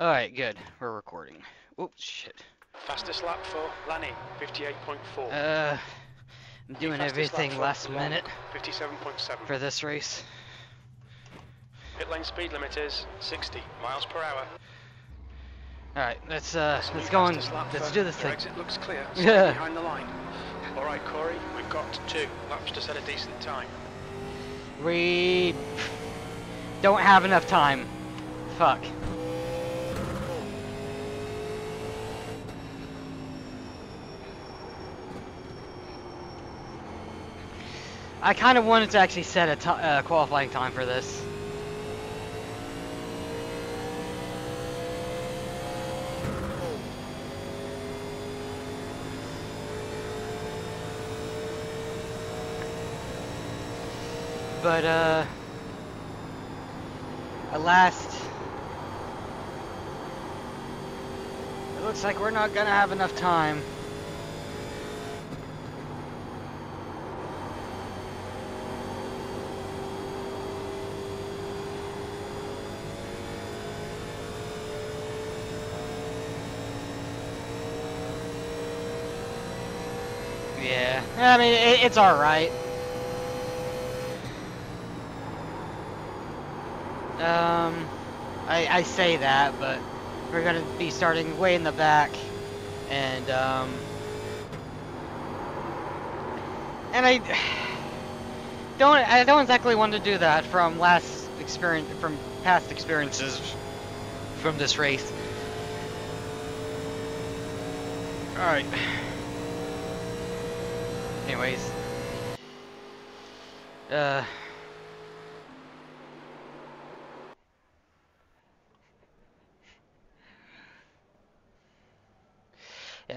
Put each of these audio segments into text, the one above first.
Alright, good. We're recording. Oh, shit. Fastest lap for Lanny, 58.4. I'm doing everything last minute. 57.7. For this race. Pit lane speed limit is 60 miles per hour. Alright, let's go on. Let's do this thing. Exit looks clear. Yeah. Behind the line. Alright, Cory, we've got 2 laps to set a decent time. We don't have enough time. Fuck. I kind of wanted to actually set a qualifying time for this. But, it looks like we're not gonna have enough time. Yeah, I mean, it's alright. I say that, but we're gonna be starting way in the back, and I don't exactly want to do that from past experiences from this race. Alright. Anyways, yeah,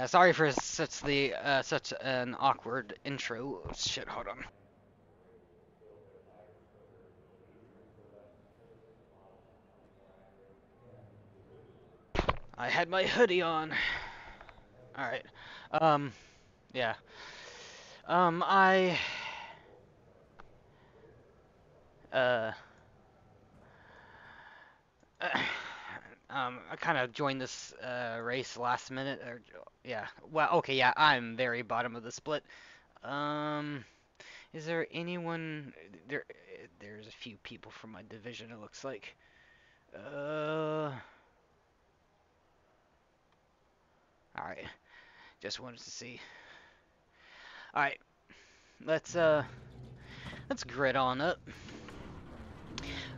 sorry for such an awkward intro. Oh, shit, hold on. I had my hoodie on. All right. Yeah. I kind of joined this race last minute, or yeah. Well, okay, yeah. I'm very bottom of the split. Is there anyone? There's a few people from my division. It looks like. All right. Just wanted to see. All right, let's grid on up.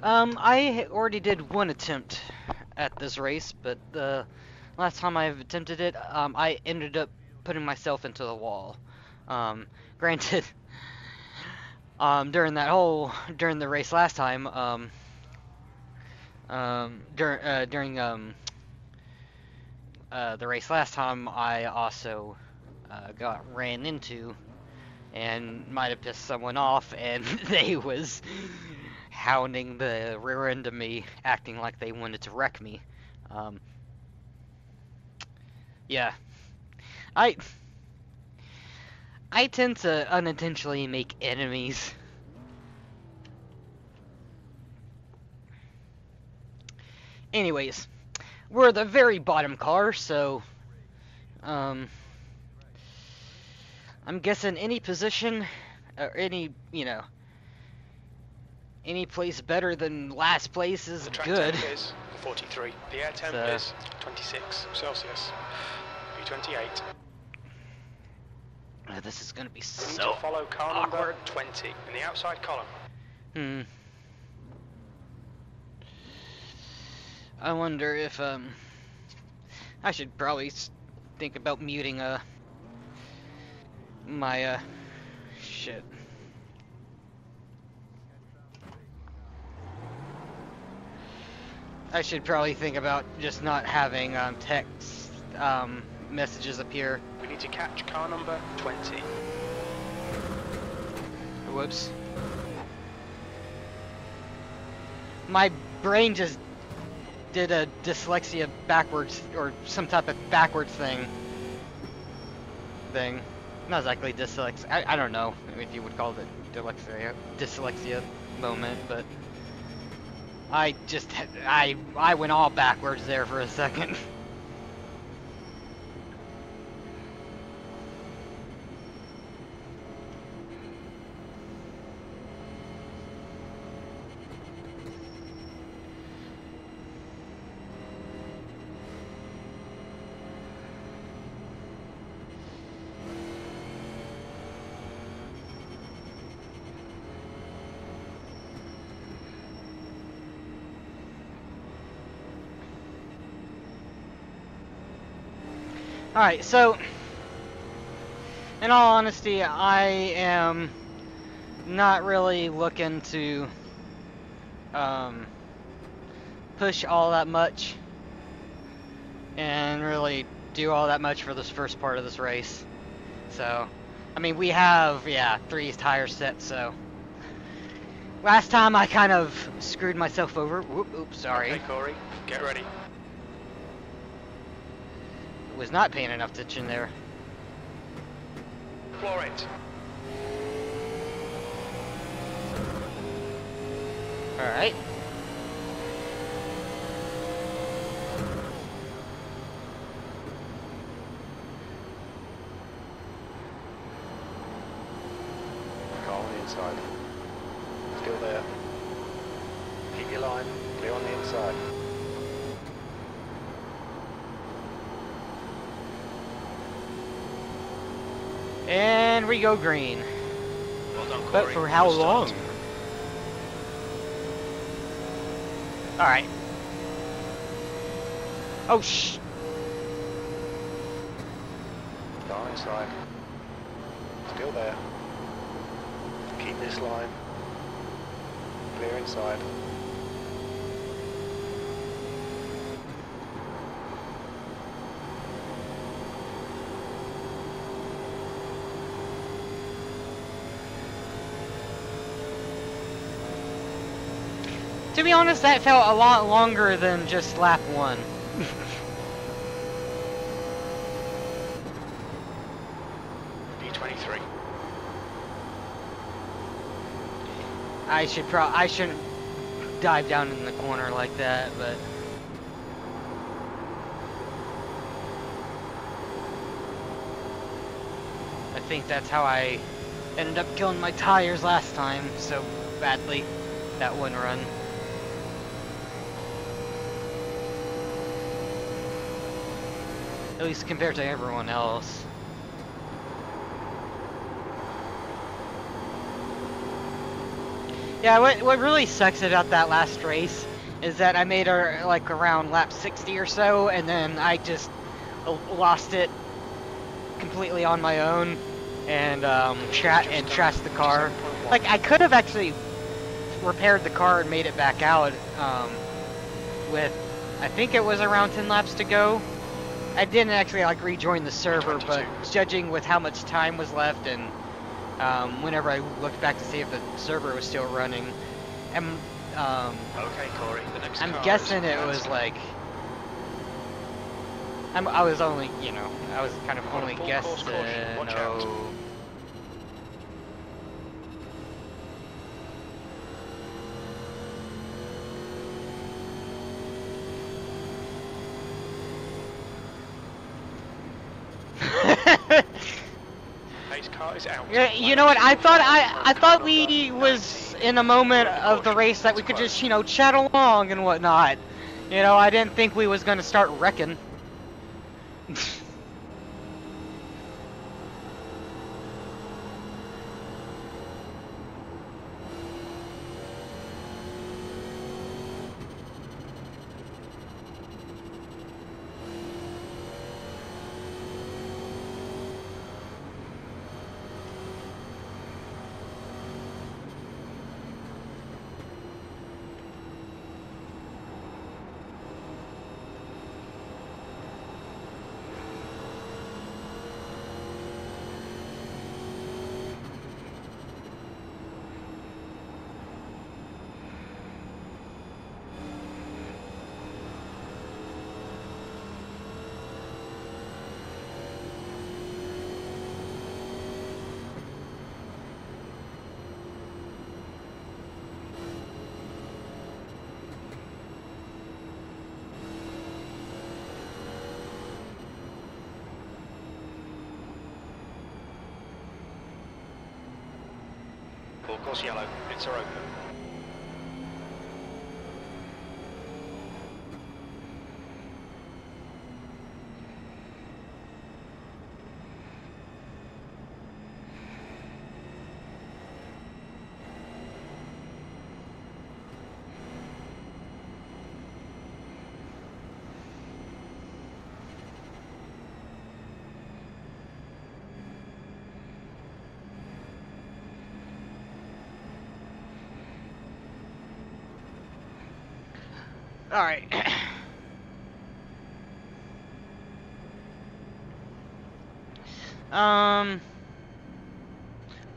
I already did one attempt at this race, but the last time I've attempted it, I ended up putting myself into the wall. Granted, during the race last time, the race last time, I also got ran into and might have pissed someone off, and they was hounding the rear end of me, acting like they wanted to wreck me. Yeah, I tend to unintentionally make enemies. Anyways, we're the very bottom car, so I'm guessing any position, or any, you know, any place better than last place is good. The track temp is 43. The air temp is 26 Celsius. B28. This is going to be so awkward. Follow car number 20 in the outside column. I wonder if I should probably think about muting my shit. I should probably think about just not having text messages appear. We need to catch car number 20. Whoops. My brain just did a dyslexia backwards, or some type of backwards thing. Not exactly dyslexia. I don't know if you would call it dyslexia moment, but I just, I went all backwards there for a second. Alright, so, in all honesty, I am not really looking to push all that much and really do all that much for this first part of this race. So, I mean, we have, yeah, 3 tires set, so. Last time I kind of screwed myself over. Oops, sorry. Okay, Cory, get ready. Was not paying enough attention there. Floor it. All right. Car on the inside. Still there. Keep your line. Clear on the inside. And we go green. Well done, Cory. But for how long? Alright. Oh, shh. Car inside. Still there. Keep this line. Clear inside. To be honest, that felt a lot longer than just lap 1. D23. I shouldn't dive down in the corner like that, but I think that's how I ended up killing my tires last time so badly, that one run. At least compared to everyone else. Yeah, what really sucks about that last race is that I made her like around lap 60 or so, and then I just lost it completely on my own and trashed the car. Like, I could have actually repaired the car and made it back out with, I think it was around 10 laps to go. I didn't actually like rejoin the server, but judging with how much time was left and whenever I looked back to see if the server was still running, okay, Cory, the next I'm guessing it was like I was only, you know, I was kind of only guessing. Watch out. You know what? I thought we was in a moment of the race that we could just, you know, chat along and whatnot. You know, I didn't think we was gonna start wrecking. Course yellow, pits are open. All right.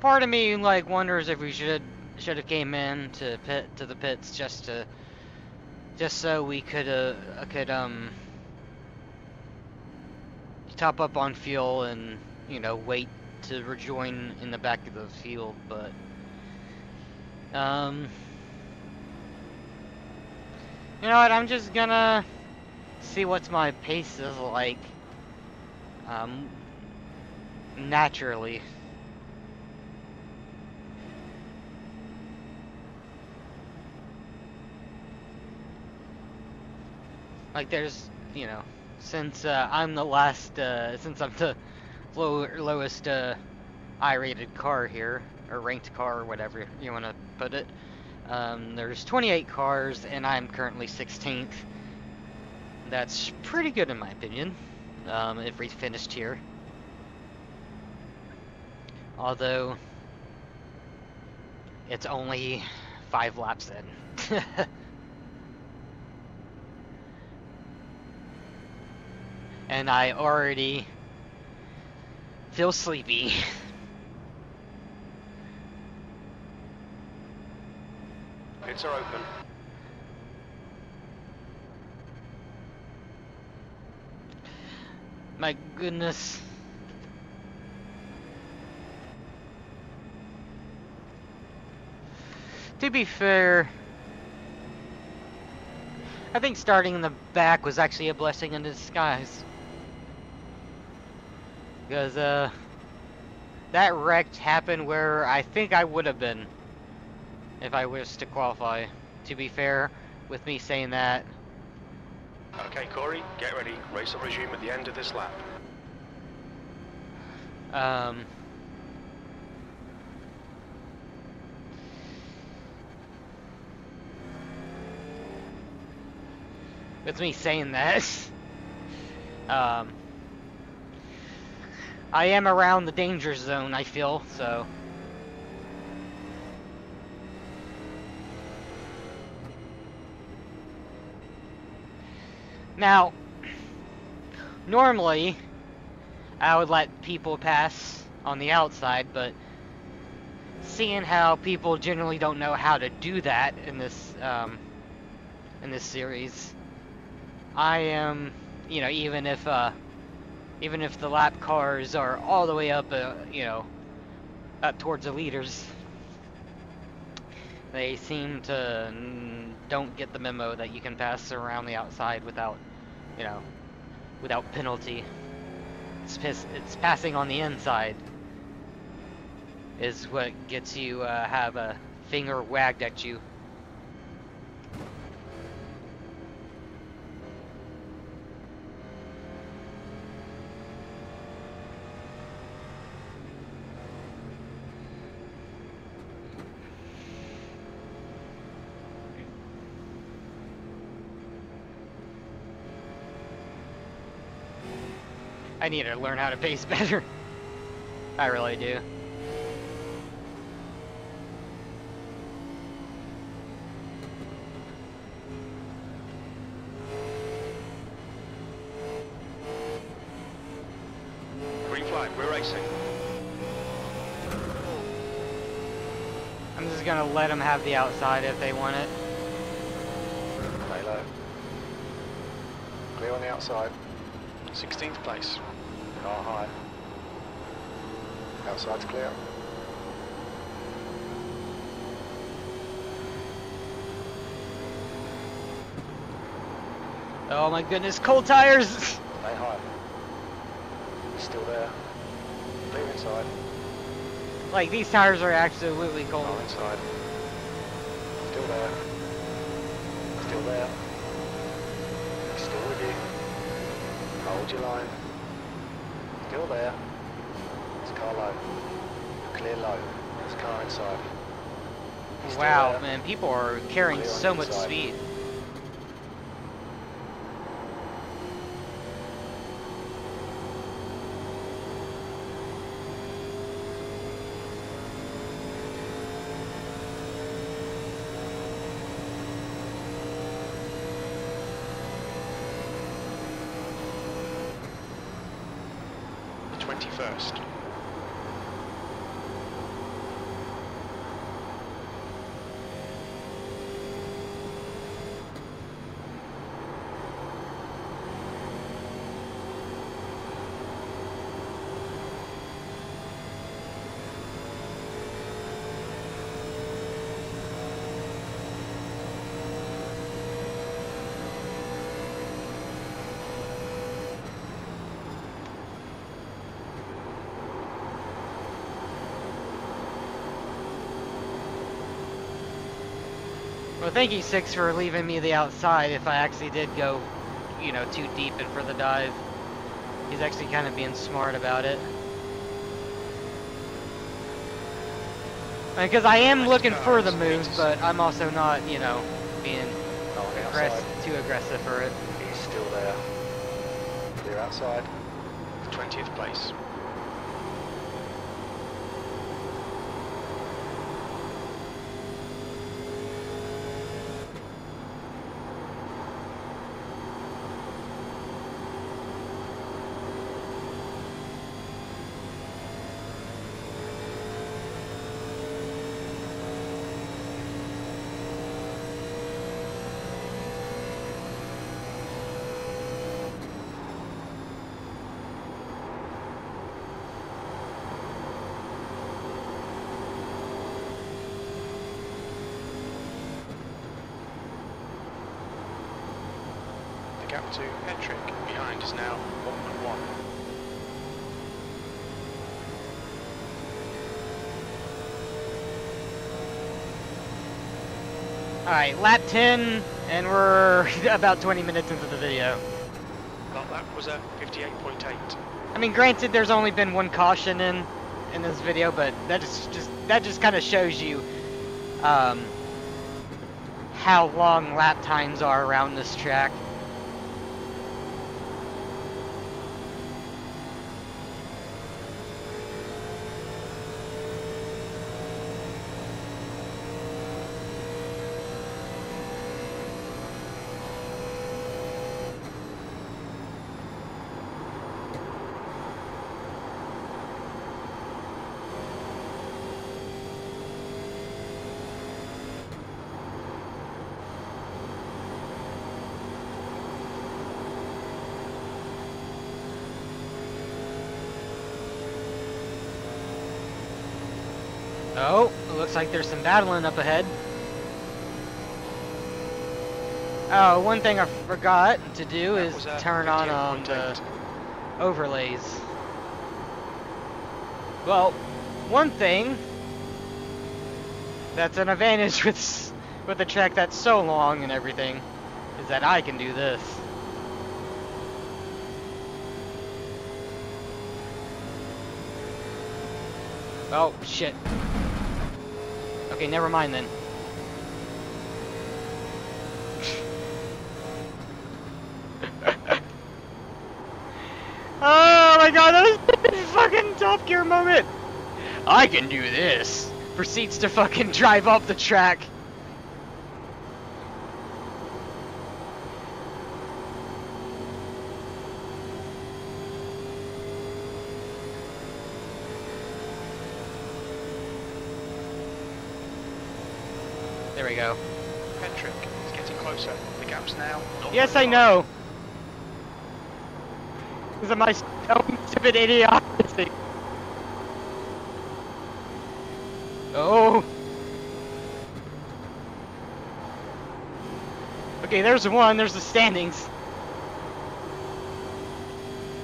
Part of me like wonders if we should have came in to the pits just so we could top up on fuel and, you know, wait to rejoin in the back of the field, but you know what, I'm just gonna see what's my pace is like, naturally. Like, there's, you know, since I'm the last, since I'm the lowest I-rated car here, or ranked car, or whatever you want to put it. There's 28 cars, and I'm currently 16th. That's pretty good in my opinion, if we finished here. Although, it's only 5 laps in. And I already feel sleepy. Pits are open. My goodness. To be fair, I think starting in the back was actually a blessing in disguise. Because, that wreck happened where I think I would have been if I was to qualify, to be fair with me saying that. Okay, Cory, get ready. Race will resume at the end of this lap. With me saying that, I am around the danger zone, I feel, so. Now, normally, I would let people pass on the outside, but seeing how people generally don't know how to do that in this series, I am, you know, even if the lap cars are all the way up, you know, up towards the leaders, they seem to don't get the memo that you can pass around the outside without, you know, without penalty. It's passing on the inside is what gets you have a finger wagged at you. I need to learn how to pace better. I really do. Green flag, we're racing. I'm just gonna let them have the outside if they want it. Stay low. Clear on the outside. 16th place. Car high. Outside's clear. Oh my goodness, cold tires! Stay high. It's still there. Clear inside. Like, these tires are absolutely gold. Oh, inside. Still there. Still there. Still with you. Hold your line. Still there. It's car low. Clear low. It's car inside. Still wow, there. Man, people are carrying so much speed. Well, thank you, Six, for leaving me the outside if I actually did go, you know, too deep and for the dive. He's actually kind of being smart about it. Because I am looking for the moves, but I'm also not, you know, being too aggressive for it. He's still there. Clear outside. 20th place. Gap to Ettrick behind is now 1.1. Alright, lap 10, and we're about 20 minutes into the video. That lap was at 58.8. I mean, granted, there's only been one caution in this video, but that just kind of shows you how long lap times are around this track. Oh, it looks like there's some battling up ahead. Oh, one thing I forgot to do is turn on the overlays. Well, one thing that's an advantage with a track that's so long and everything is that I can do this. Oh, shit. Okay, never mind then. Oh my god, that was a fucking Top Gear moment! I can do this! Proceeds to fucking drive up the track. There we go. Patrick is getting closer. The gap's now. Yes, I know. Because of my own stupid idiocy. Oh. Okay, there's one. There's the standings.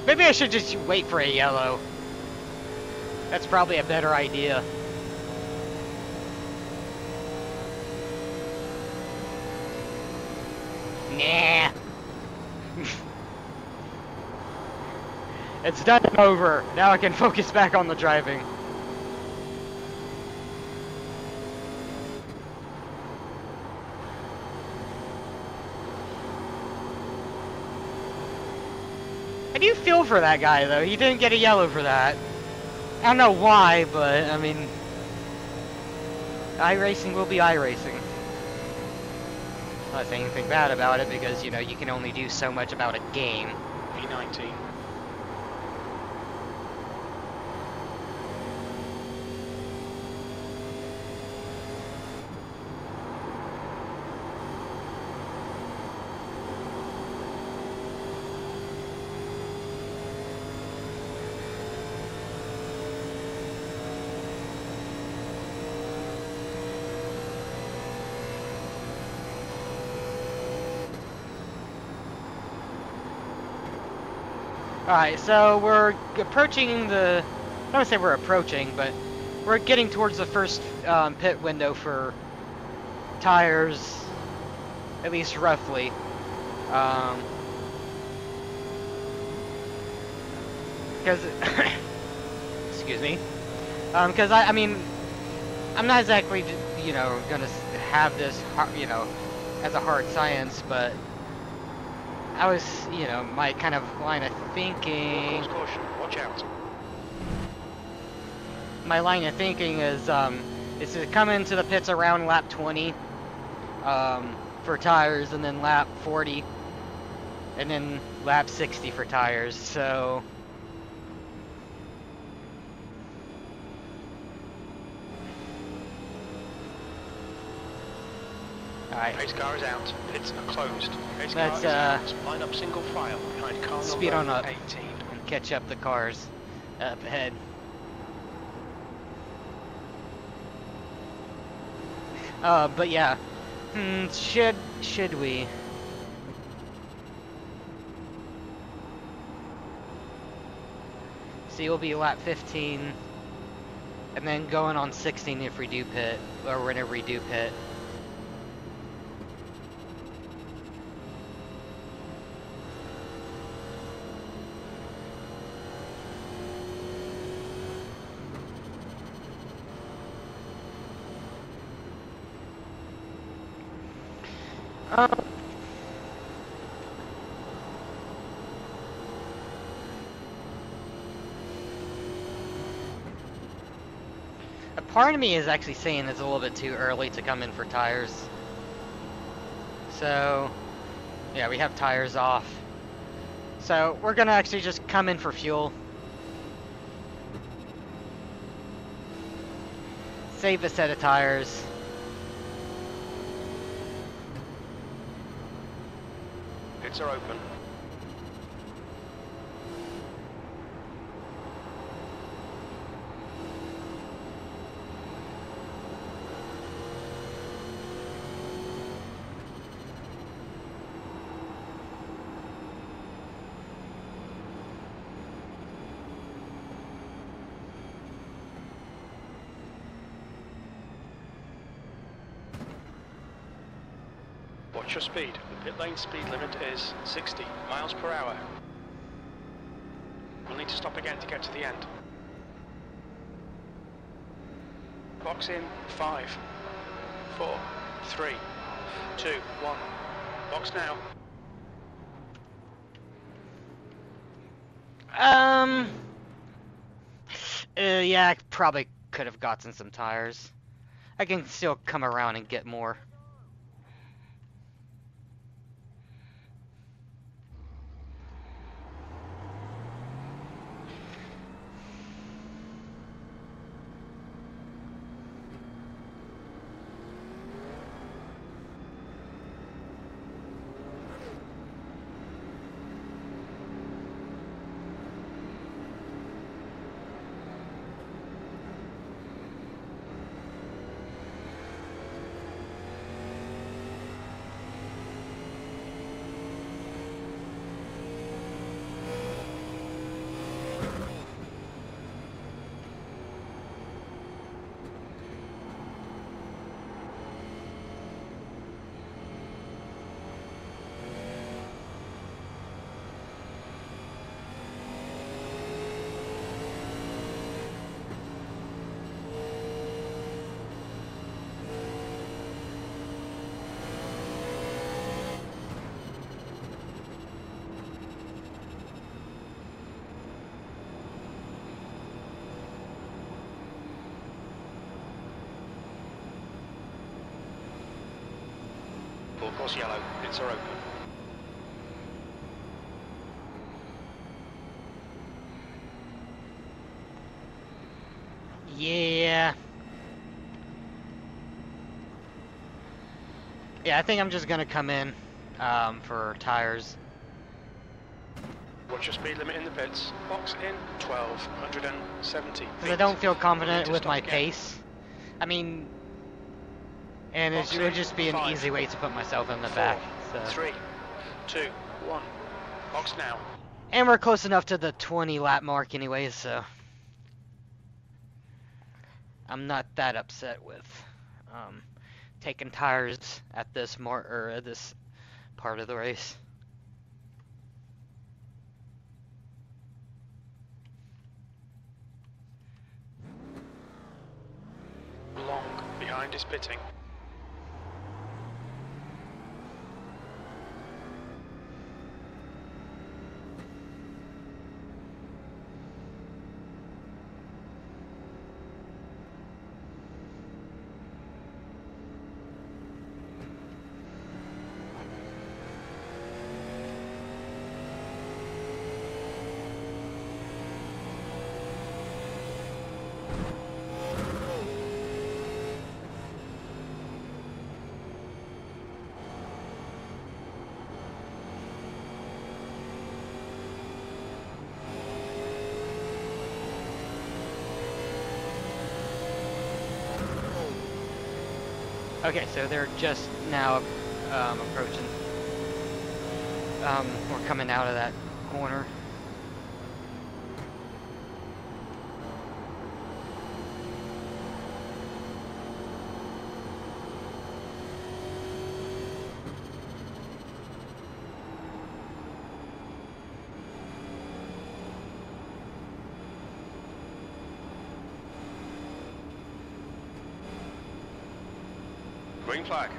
Maybe I should just wait for a yellow. That's probably a better idea. Nah. It's done and over. Now I can focus back on the driving. I do feel for that guy, though. He didn't get a yellow for that. I don't know why, but, I mean... iRacing will be iRacing. I'm not saying anything bad about it, because, you know, you can only do so much about a game. P19. Alright, so we're approaching the, I don't want to say we're approaching, but we're getting towards the first pit window for tires, at least roughly. Because, excuse me, because I mean, I'm not exactly, you know, going to have this, you know, as a hard science, but... I was, you know, my kind of line of thinking... Caution, watch out. My line of thinking is to come into the pits around lap 20 for tires, and then lap 40, and then lap 60 for tires, so... Alright. Race car is out. Pits are closed. Race car is out. Line up single file behind car speed on up 18. And catch up the cars up ahead. But yeah. Should we? See, we'll be lap 15, and then going on 16 if we do pit, or whenever we do pit. A part of me is actually saying it's a little bit too early to come in for tires. So, yeah, we have tires off. So, we're gonna actually just come in for fuel. Save a set of tires. Are open. Watch your speed. Pit lane speed limit is 60 miles per hour. We'll need to stop again to get to the end. Box in 5, 4, 3, 2, 1. Box now. Yeah, I probably could have gotten some tires. I can still come around and get more. cross yellow. Pits are open. Yeah. Yeah, I think I'm just gonna come in for tires. Watch your speed limit in the pits. Box in 1,270. Because I don't feel confident with my pace. I mean, and it would just be an easy way to put myself in the back. So. 3, 2, 1. Box now. And we're close enough to the 20 lap mark, anyways. So I'm not that upset with taking tires at this this part of the race. Long behind his pitting. Okay, so they're just now approaching. We're coming out of that corner. Green flag.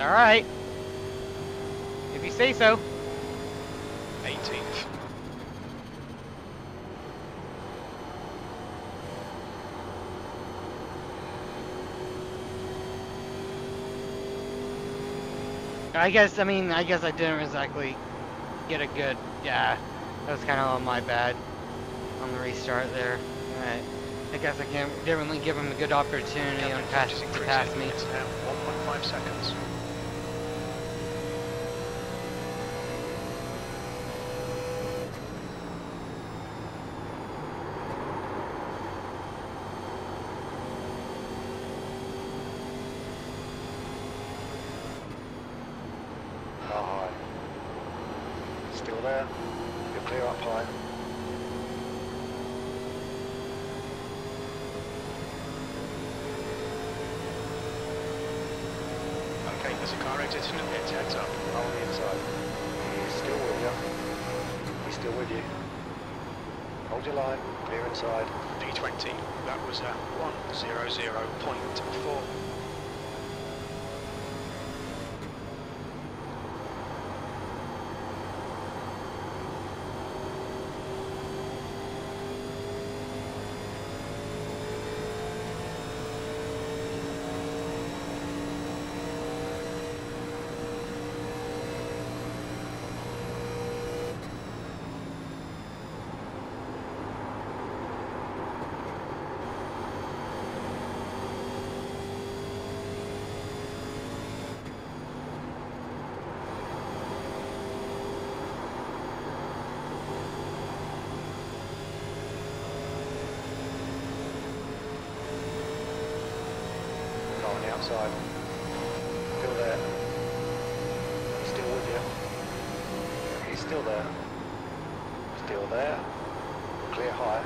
All right. If you say so. 18th. I guess I didn't exactly get a good. Yeah, that was kind of my bad. On the restart there. Alright. I guess I can definitely give him a good opportunity on pass to pass me. It's now 1.5 seconds. Oh, hi. Still there. You're clear up high. There's a car exiting the pit, heads up. I'm on the inside. He's still with you. He's still with you. Hold your line, clear inside. P20, that was at 100.4. Outside. Still there. He's still with you. He's still there. Still there. Clear high.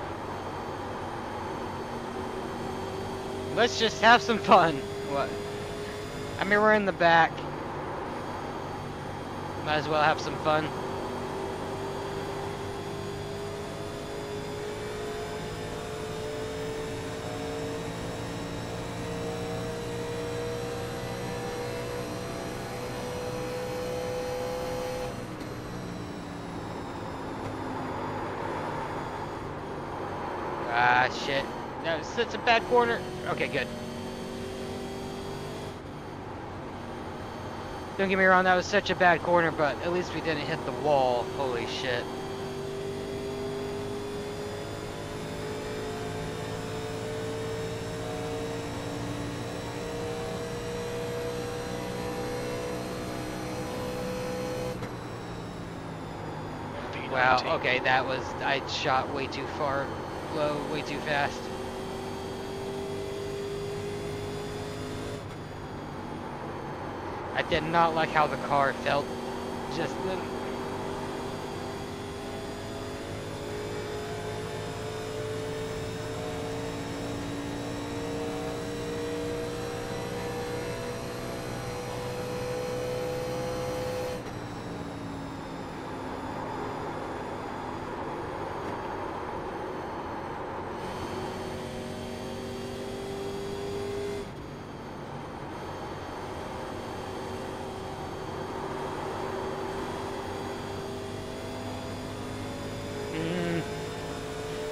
Let's just have some fun. What? I mean, we're in the back. Might as well have some fun. Ah, shit. No, it's a bad corner. Okay, good. Don't get me wrong, that was such a bad corner, but at least we didn't hit the wall. Holy shit. Wow, okay, that was, I shot way too far, low, way too fast. I did not like how the car felt, just literally.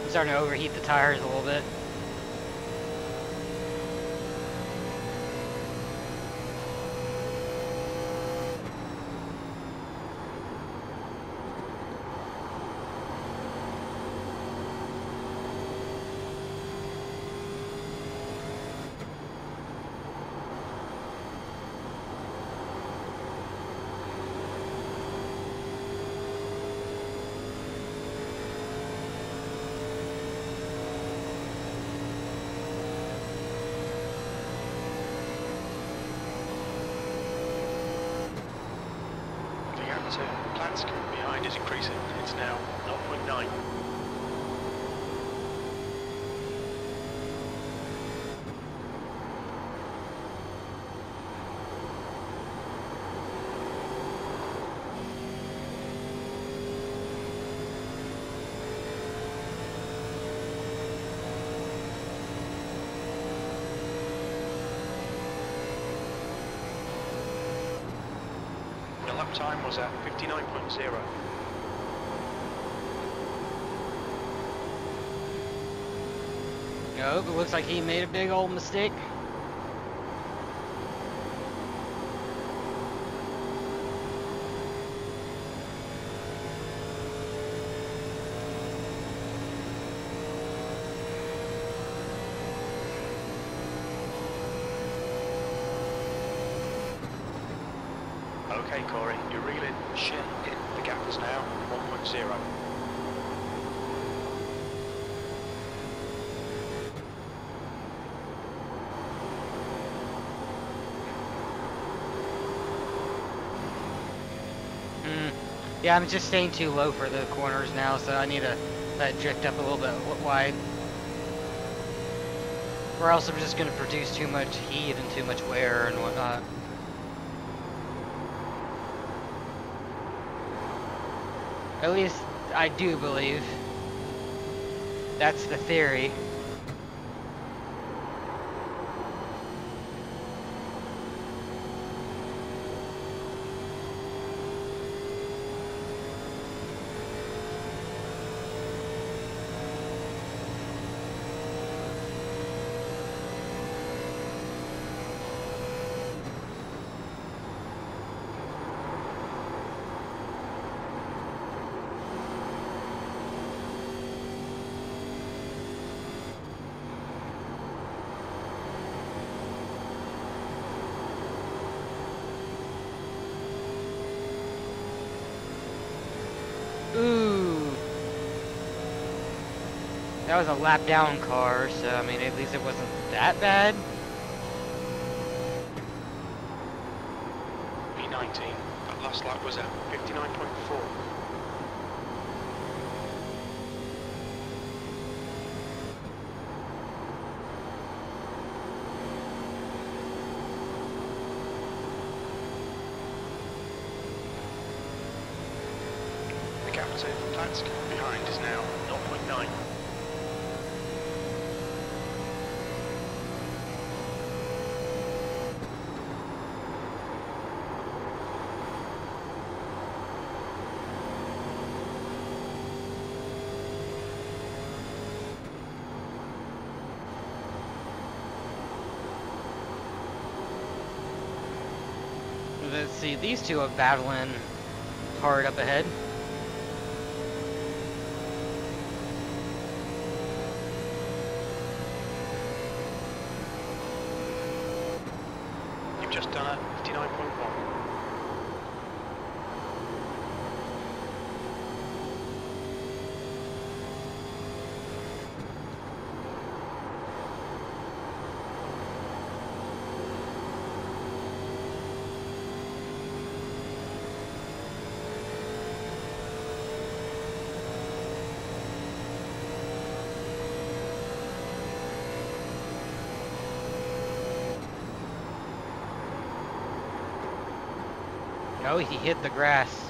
Starting to overheat the tires a little bit. Planskin behind is increasing. It's now 0.9. The lap time was at 59.0. Nope, it looks like he made a big old mistake. Okay, Cory, you're reeling. Shin in. The gap is now 1.0. Yeah, I'm just staying too low for the corners now, so I need to let it drift up a little bit wide. Or else I'm just going to produce too much heat and too much wear and whatnot. At least, I do believe. That's the theory. That was a lap down car, so I mean, at least it wasn't that bad. P19, that last lap was at 59.4. The gap to Platska behind is now 0.9. Let's see, these two are battling hard up ahead. You've just done it, 59.1. Oh, he hit the grass.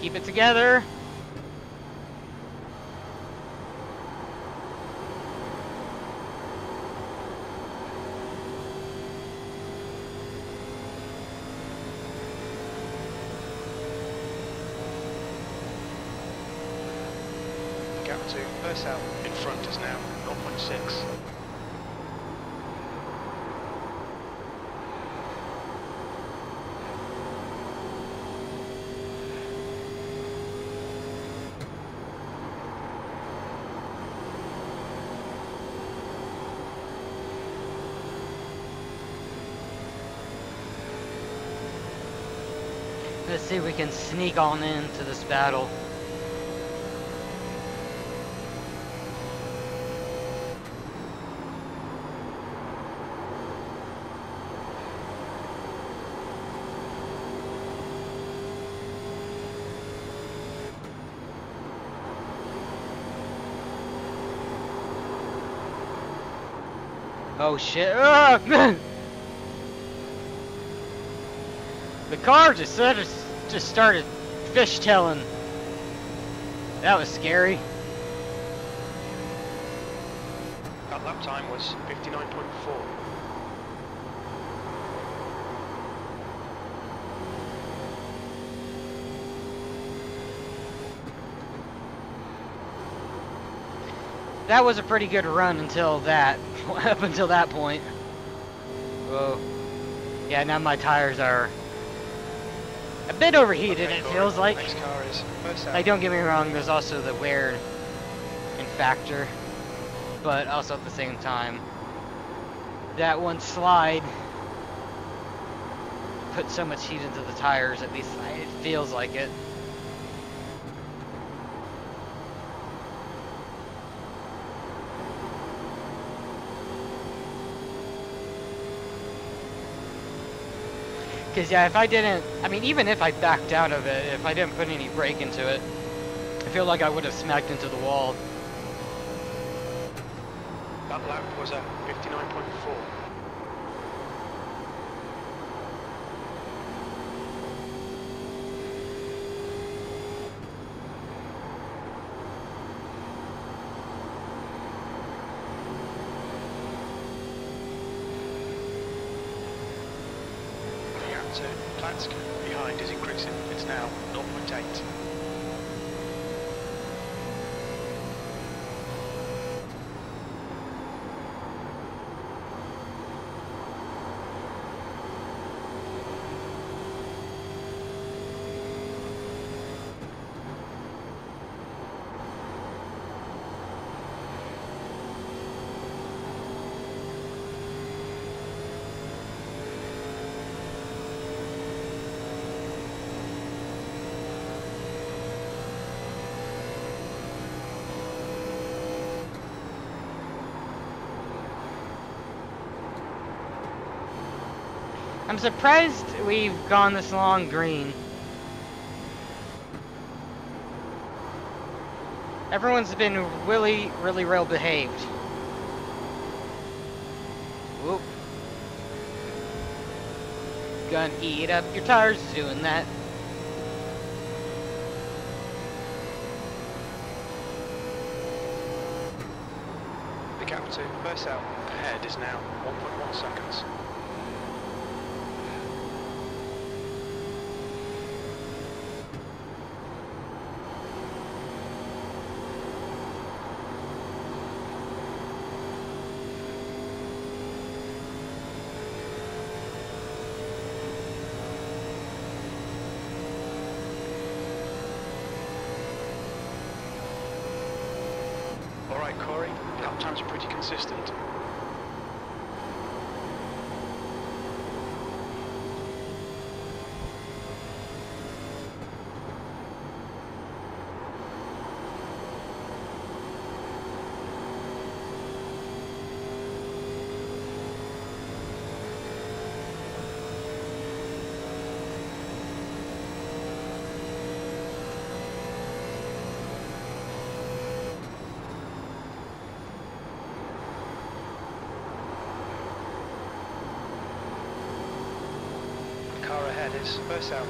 Keep it together. Gap to first out in front is now 0.6. Let's see if we can sneak on into this battle. Oh shit. Oh, man. The car just started fishtailing. That was scary. That lap time was 59.4. That was a pretty good run until that, up until that point. Whoa. Yeah, now my tires are a bit overheated, okay, it feels like. Next car is first out. Like, don't get me wrong, there's also the wear and factor, but also at the same time, that one slide put so much heat into the tires, at least it feels like it. Because, yeah, if I didn't, I mean, even if I backed out of it, if I didn't put any brake into it, I feel like I would have smacked into the wall. That lap was at 59.4. So Platska behind is increasing, it's now 0.8. I'm surprised we've gone this long green. Everyone's been really well behaved. Whoop. Gonna eat up your tires doing that. The gap to first out ahead is now 1.1 seconds. right, Cory. Lap times are pretty consistent. It's first out.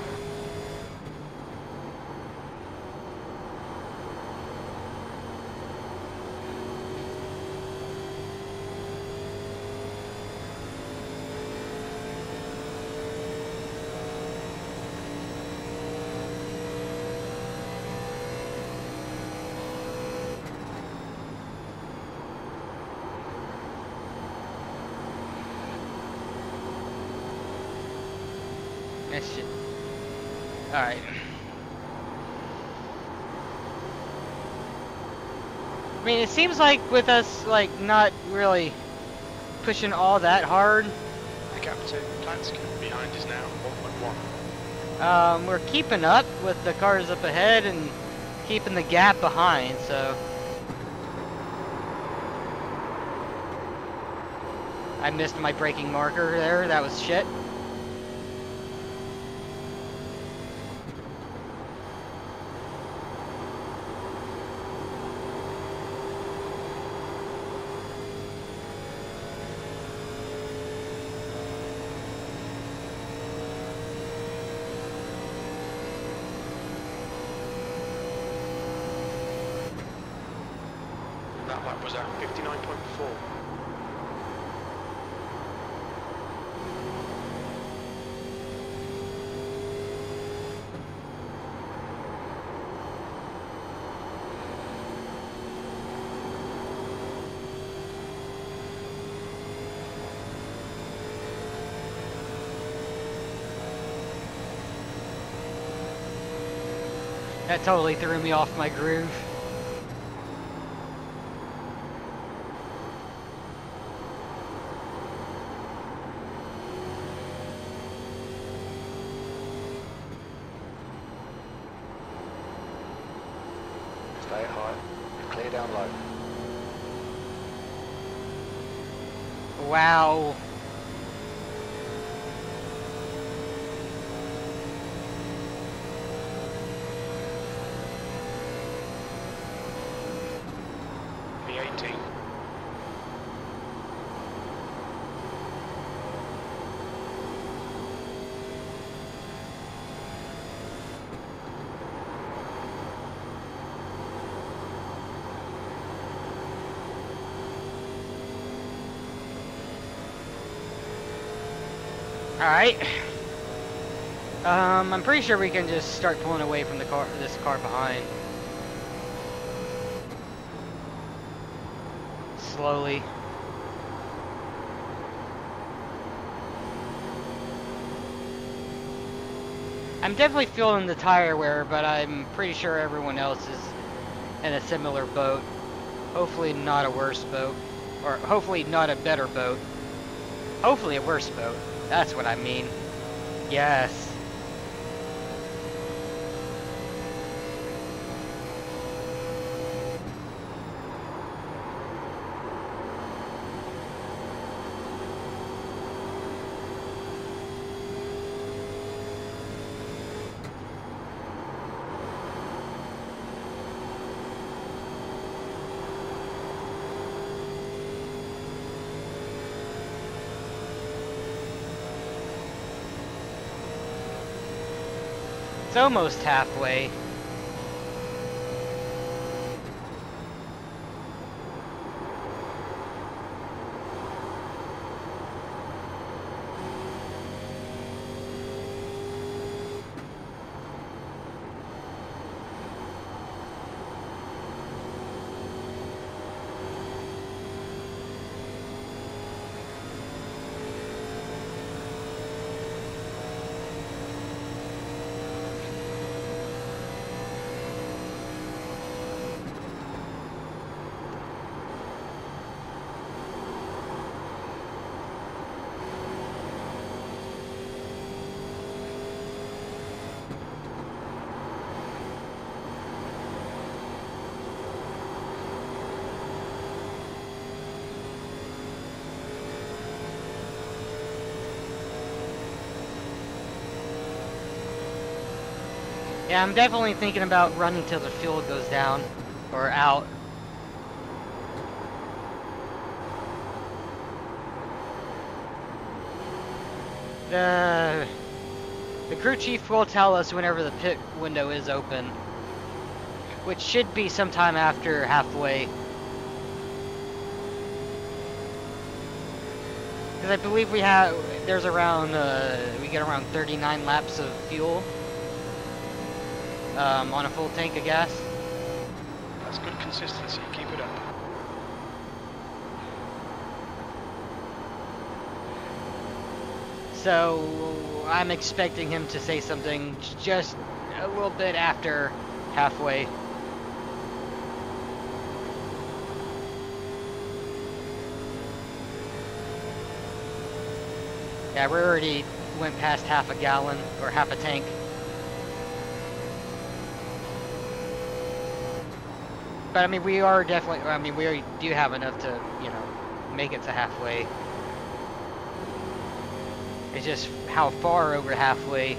Shit. All right. I mean, it seems like with us, like, not really pushing all that hard. The captain, Planskin, behind us now, 1.1. We're keeping up with the cars up ahead and keeping the gap behind, so. I missed my braking marker there, that was shit. That was at 59.4. That totally threw me off my groove. Wow. P18. Alright, I'm pretty sure we can just start pulling away from the car, this car behind. Slowly. I'm definitely feeling the tire wear, but I'm pretty sure everyone else is in a similar boat. Hopefully not a worse boat, or hopefully not a better boat. Hopefully a worse boat. That's what I mean. Yes. It's almost halfway. Yeah, I'm definitely thinking about running till the fuel goes down or out. The crew chief will tell us whenever the pit window is open, which should be sometime after halfway. Because I believe we have, there's around, we get around 39 laps of fuel on a full tank of gas. That's good consistency, keep it up. So I'm expecting him to say something just a little bit after halfway. Yeah, we already went past half a gallon or half a tank. But I mean, we are definitely, I mean, we already do have enough to, you know, make it to halfway. It's just how far over halfway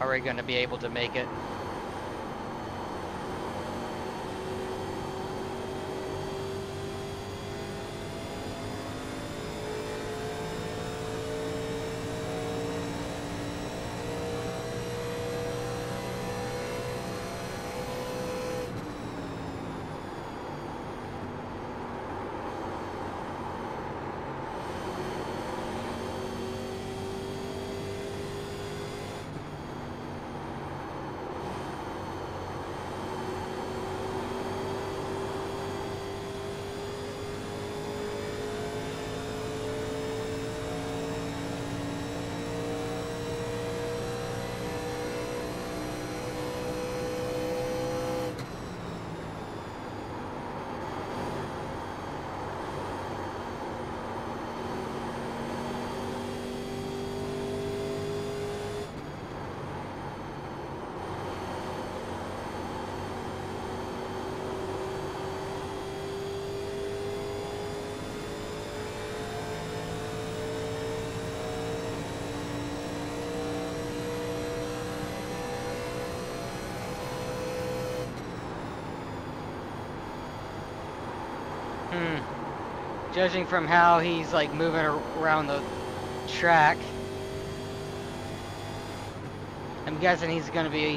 are we going to be able to make it? Judging from how he's like moving around the track, I'm guessing he's going to be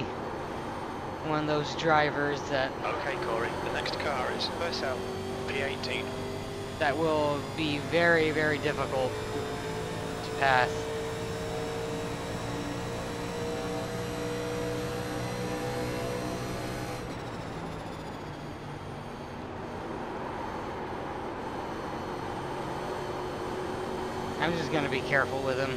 one of those drivers that... Okay, Cory, the next car is Marcel P18. That will be very, very difficult to pass. I'm just gonna be careful with him.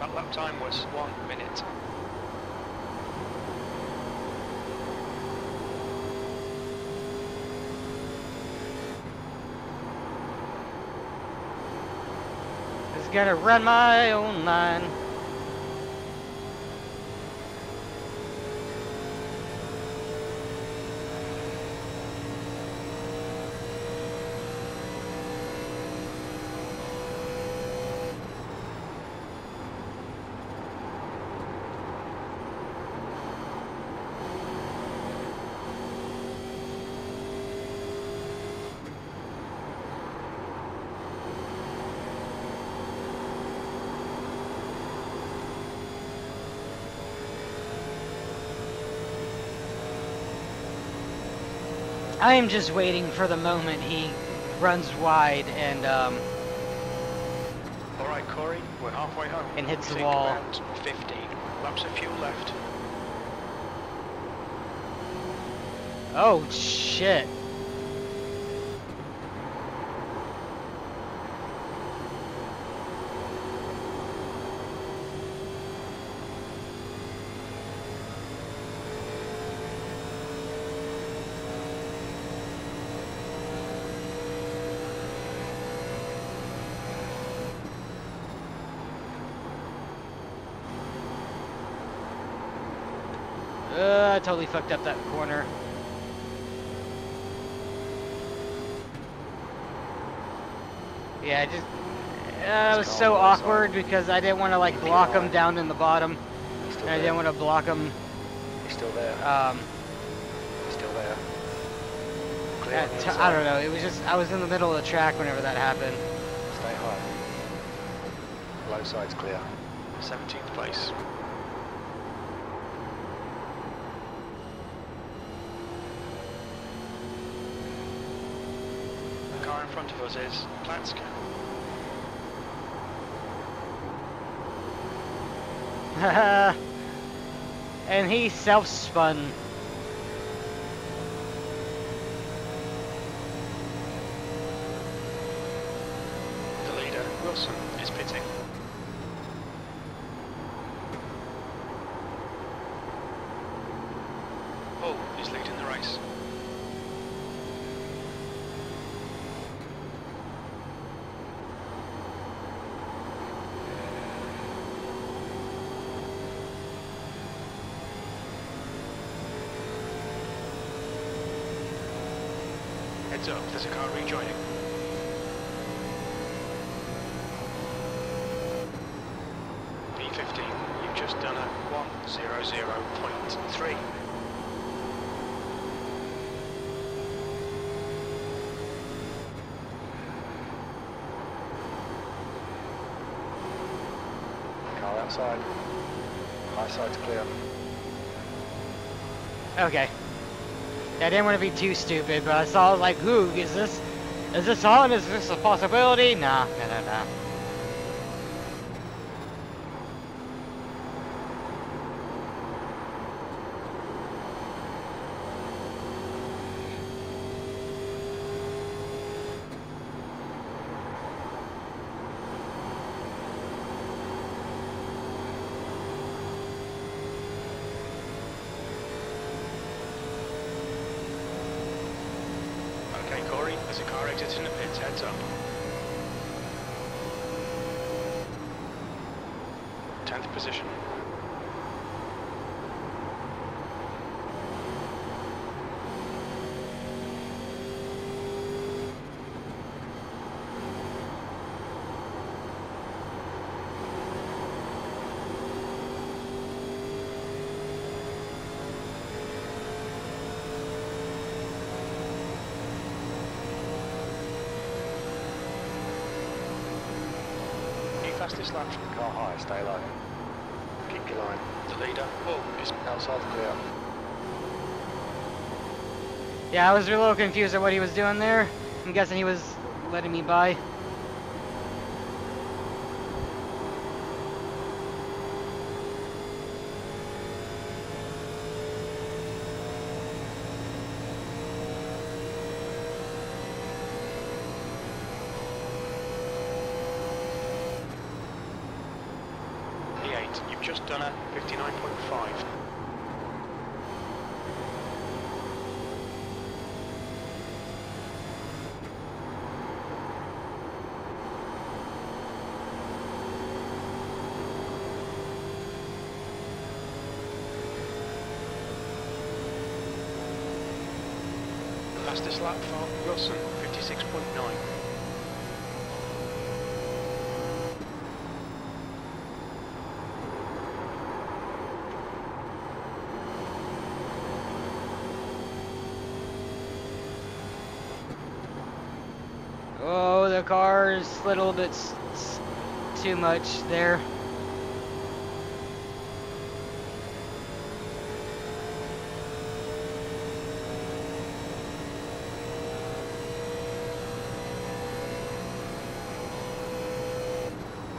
That lap time was 1 minute. Gotta run my own line. I am just waiting for the moment he runs wide and all right, Cory, we're halfway home. And hits the wall. 15 laps of fuel left. Oh shit. I totally fucked up that corner. Yeah, it was so awkward because I didn't want to like block him down in the bottom. And I didn't want to block him. He's still there. He's still there. I don't know. It was just I was in the middle of the track whenever that happened. Stay high. Low side's clear. 17th place. The car in front of us is Platska. Haha. And he self-spun. The leader, Wilson, is pitting. Oh, he's leading the race. Heads up, there's a car rejoining. P15, you've just done a 1:00.3. Car outside. High side's clear. Okay. I didn't want to be too stupid, but I saw like, who is this on? Is this a possibility? Nah, no. Okay, Cory, there's a car exiting the pits, heads up. 10th position. Fastest lap from the car high, stay low. Keep your line. The leader, is outside clear. Yeah, I was a little confused at what he was doing there. I'm guessing he was letting me by. You've just done a 59.5. Fastest lap for Wilson, 56.9. Oh, the car is a little bit too much there.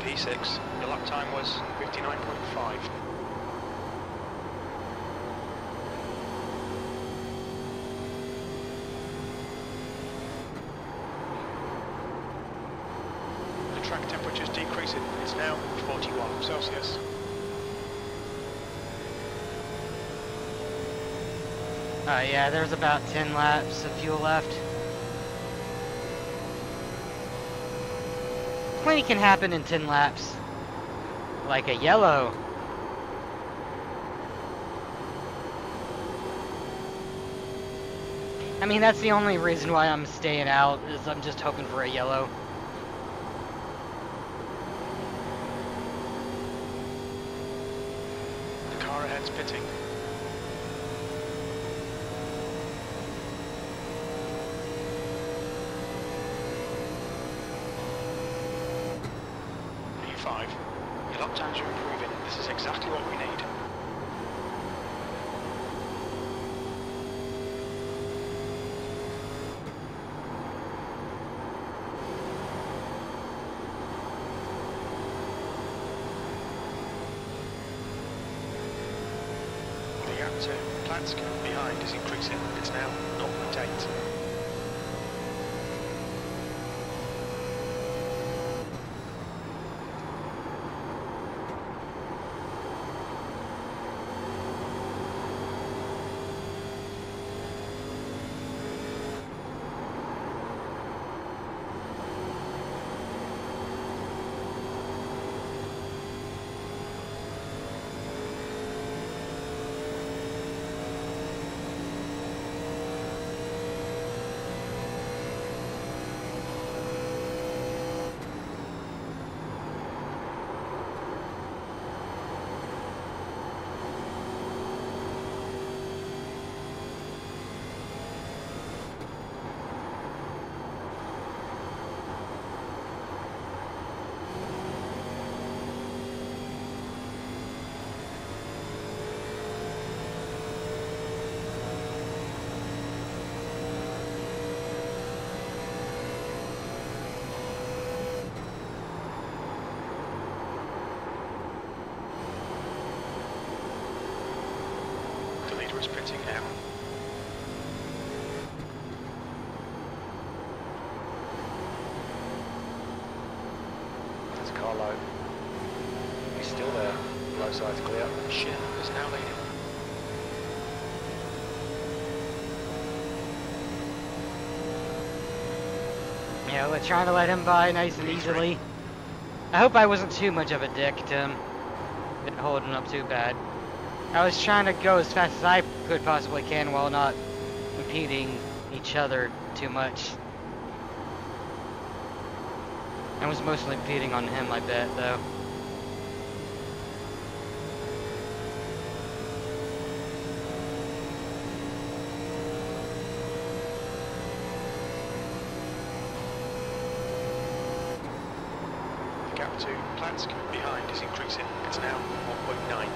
P6, your lap time was 59.5. Track temperature's decreasing, it's now 41 Celsius. Yeah, there's about 10 laps of fuel left. Plenty can happen in 10 laps. Like a yellow. I mean, that's the only reason why I'm staying out, is I'm just hoping for a yellow. The car ahead's pitting. P5, your lap times are improving. This is exactly what we need. So, Planskin behind is increasing, it's now 0.8. Is pitting now. There's a car low. He's still there. Low side's clear. Shin is now leading. Yeah, we're trying to let him by nice and easily. I hope I wasn't too much of a dick to him. Didn't hold him up too bad. I was trying to go as fast as I could possibly can while not impeding each other too much. I was mostly impeding on him, I bet, though. The gap to Planskin behind is increasing. It's now 1.9.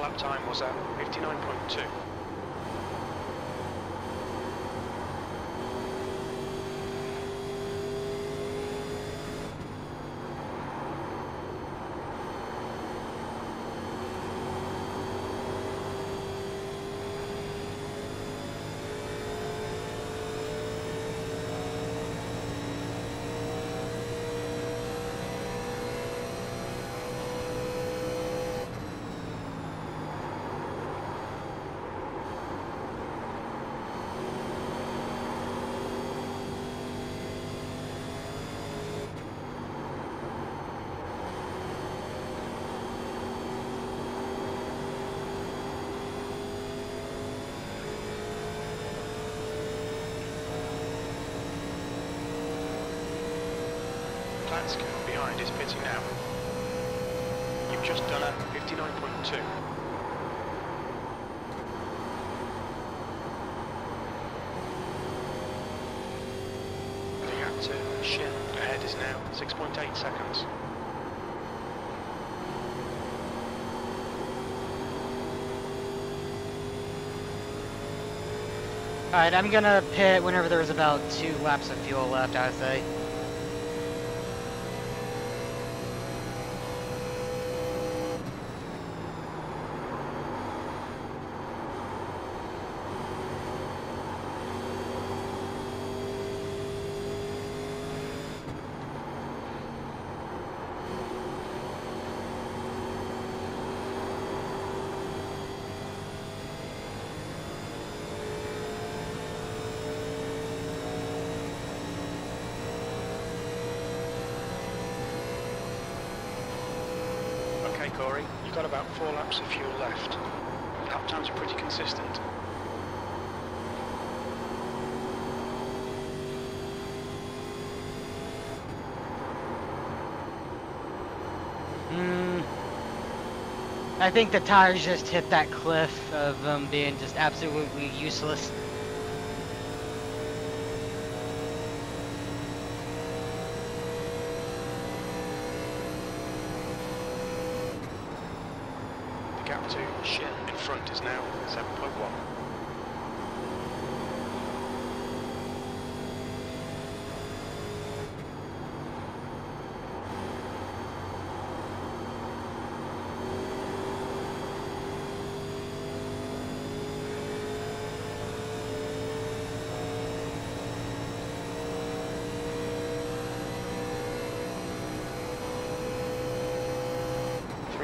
Lap time was at 59.2. Platska behind is pitting now. You've just done a 59.2. The actor Shin ahead is now 6.8 seconds. Alright, I'm gonna pit whenever there's about 2 laps of fuel left, I say. Cory. You've got about 4 laps of fuel left. Lap times are pretty consistent. I think the tires just hit that cliff of them being just absolutely useless. The gap to Shin in front is now 7.1.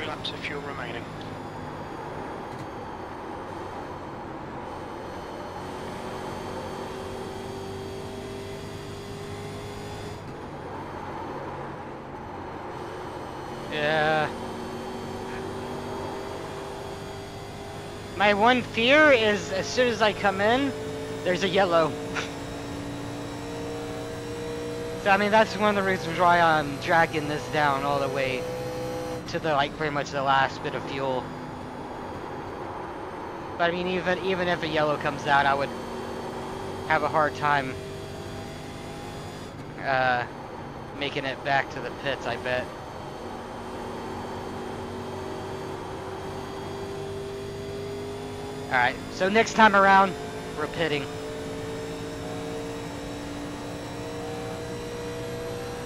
Laps of fuel remaining. Yeah. My one fear is as soon as I come in, there's a yellow. So I mean that's one of the reasons why I'm dragging this down all the way to the like pretty much the last bit of fuel. But I mean even if a yellow comes out, I would have a hard time making it back to the pits, I bet. Alright, so next time around we're pitting.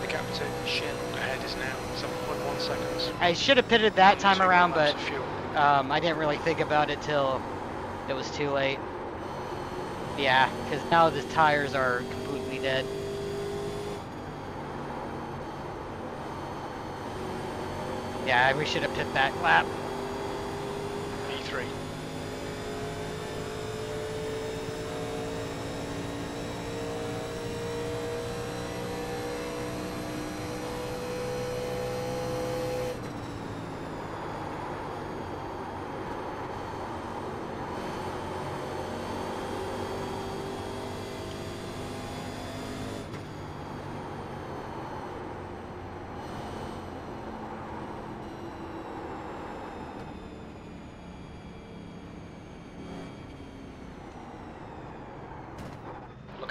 The gap to Shin ahead is now 7.1 seconds. I should have pitted that time around, but I didn't really think about it till it was too late. Yeah, because now the tires are completely dead. Yeah, we should have pitted that lap. P3.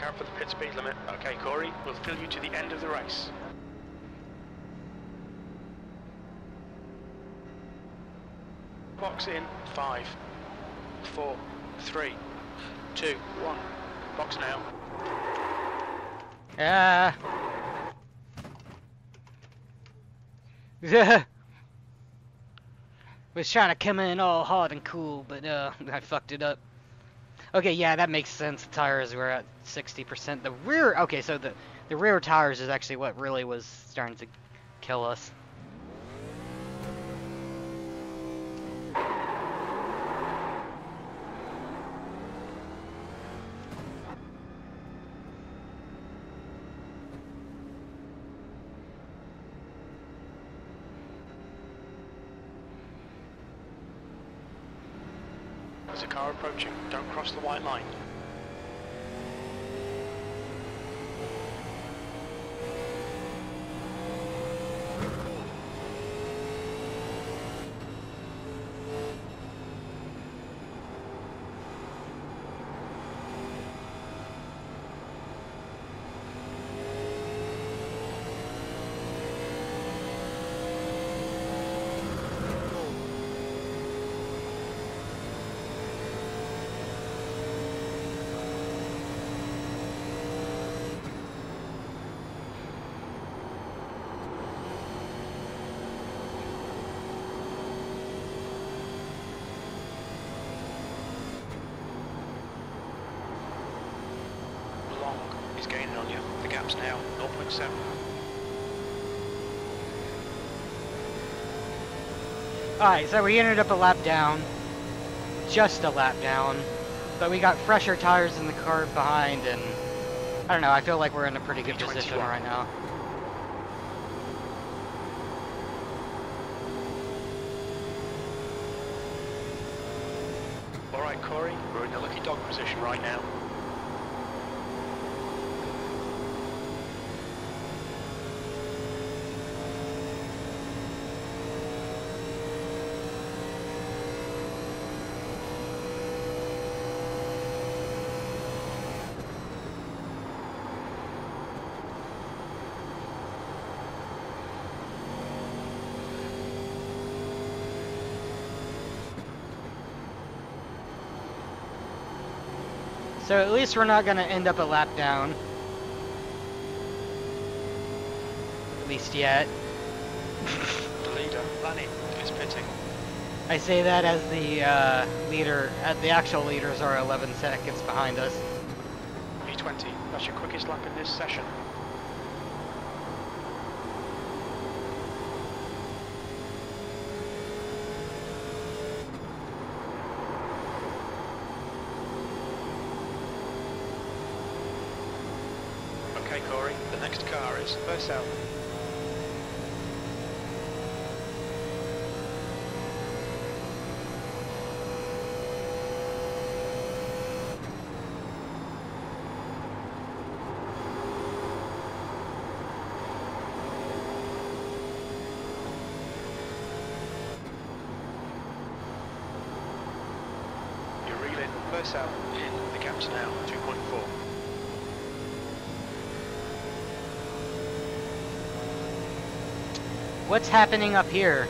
Out for the pit speed limit. Okay, Cory, we'll fill you to the end of the race. Box in 5, 4, 3, 2, 1. Box now. Yeah. Yeah. Was trying to come in all hard and cool, but I fucked it up. Okay, yeah, that makes sense. The tires were at 60%. The rear, okay, so the rear tires is actually what really was starting to kill us. There's a car approaching. Don't cross the white line. He's gaining on you. The gap's now 0.7. Alright, so we ended up a lap down. Just a lap down. But we got fresher tires in the car behind, and I don't know, I feel like we're in a pretty good position right now. Cory. We're in the lucky dog position right now. So at least we're not going to end up a lap down. At least yet. The leader, Funny, is pitting. I say that as the leader, the actual leaders are 11 seconds behind us. P20, that's your quickest lap in this session. Okay, Cory, the next car is Marcel. You're reeling, Marcel, in the gaps now, 2.4. What's happening up here?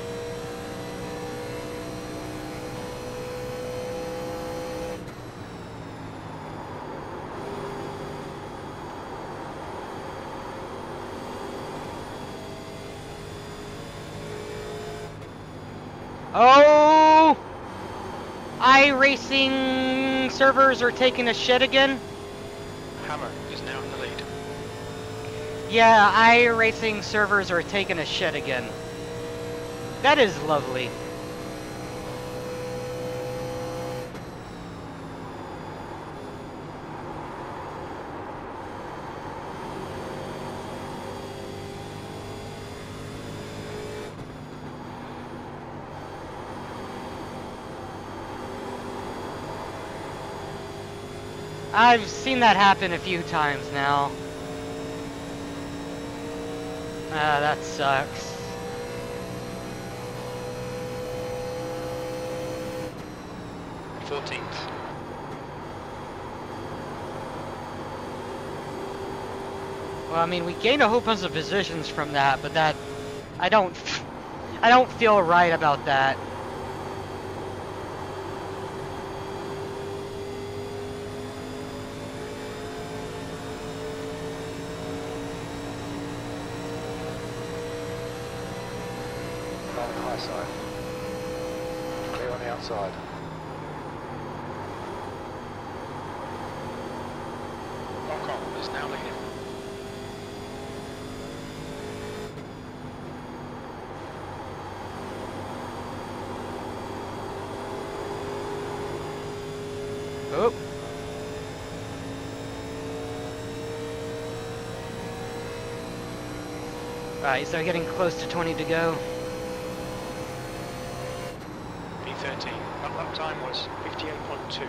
Oh! iRacing servers are taking a shit again? Hammer is now in the lead. Yeah, iRacing servers are taking a shit again. That is lovely. I've seen that happen a few times now. Ah, that sucks. Well, I mean, we gained a whole bunch of positions from that, but that I don't feel right about that. On the high side. Clear on the outside. Is now leading. Oh. Right, so getting close to 20 to go. P13, that lap time was 58.2.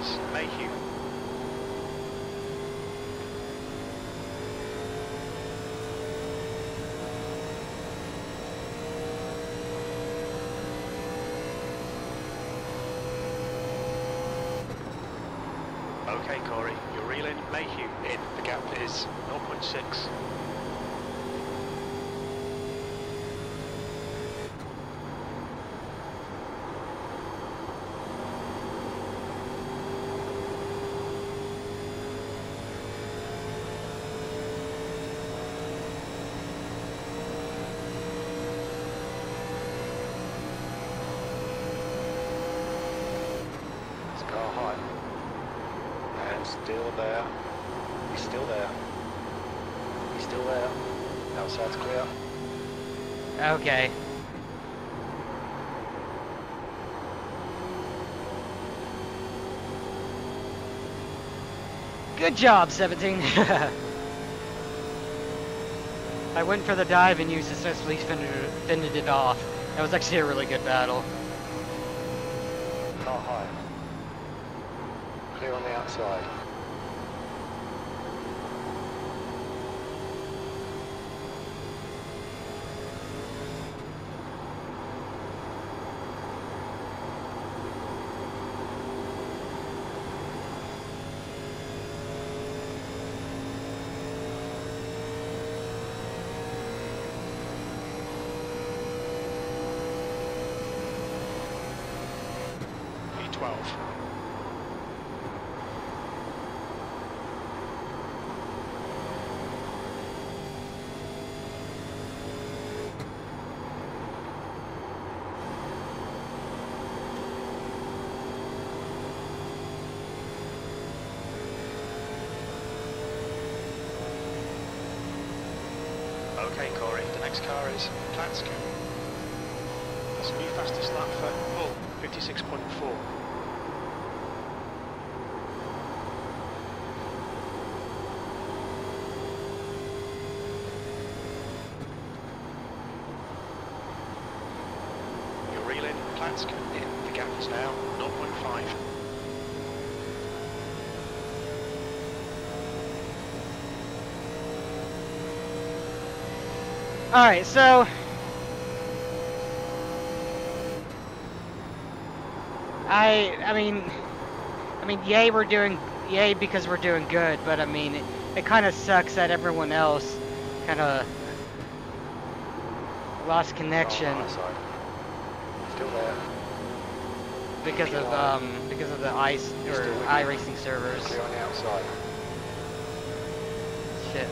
Is Mayhew. Okay, Cory, you're reeling. Mayhew in. The gap is 0.6. Still there. He's still there. He's still there. Outside's clear. Okay. Good job, 17. I went for the dive and you successfully fended it off. That was actually a really good battle. Car high. Clear on the outside. Okay, Cory, the next car is Platska. That's a new fastest lap for Hull, 56.4. Alright, so I mean yay because we're doing good, but I mean it kinda sucks that everyone else kinda lost connection. Oh, sorry. Still there. Because of the iRacing servers. Clear on the outside. Shit.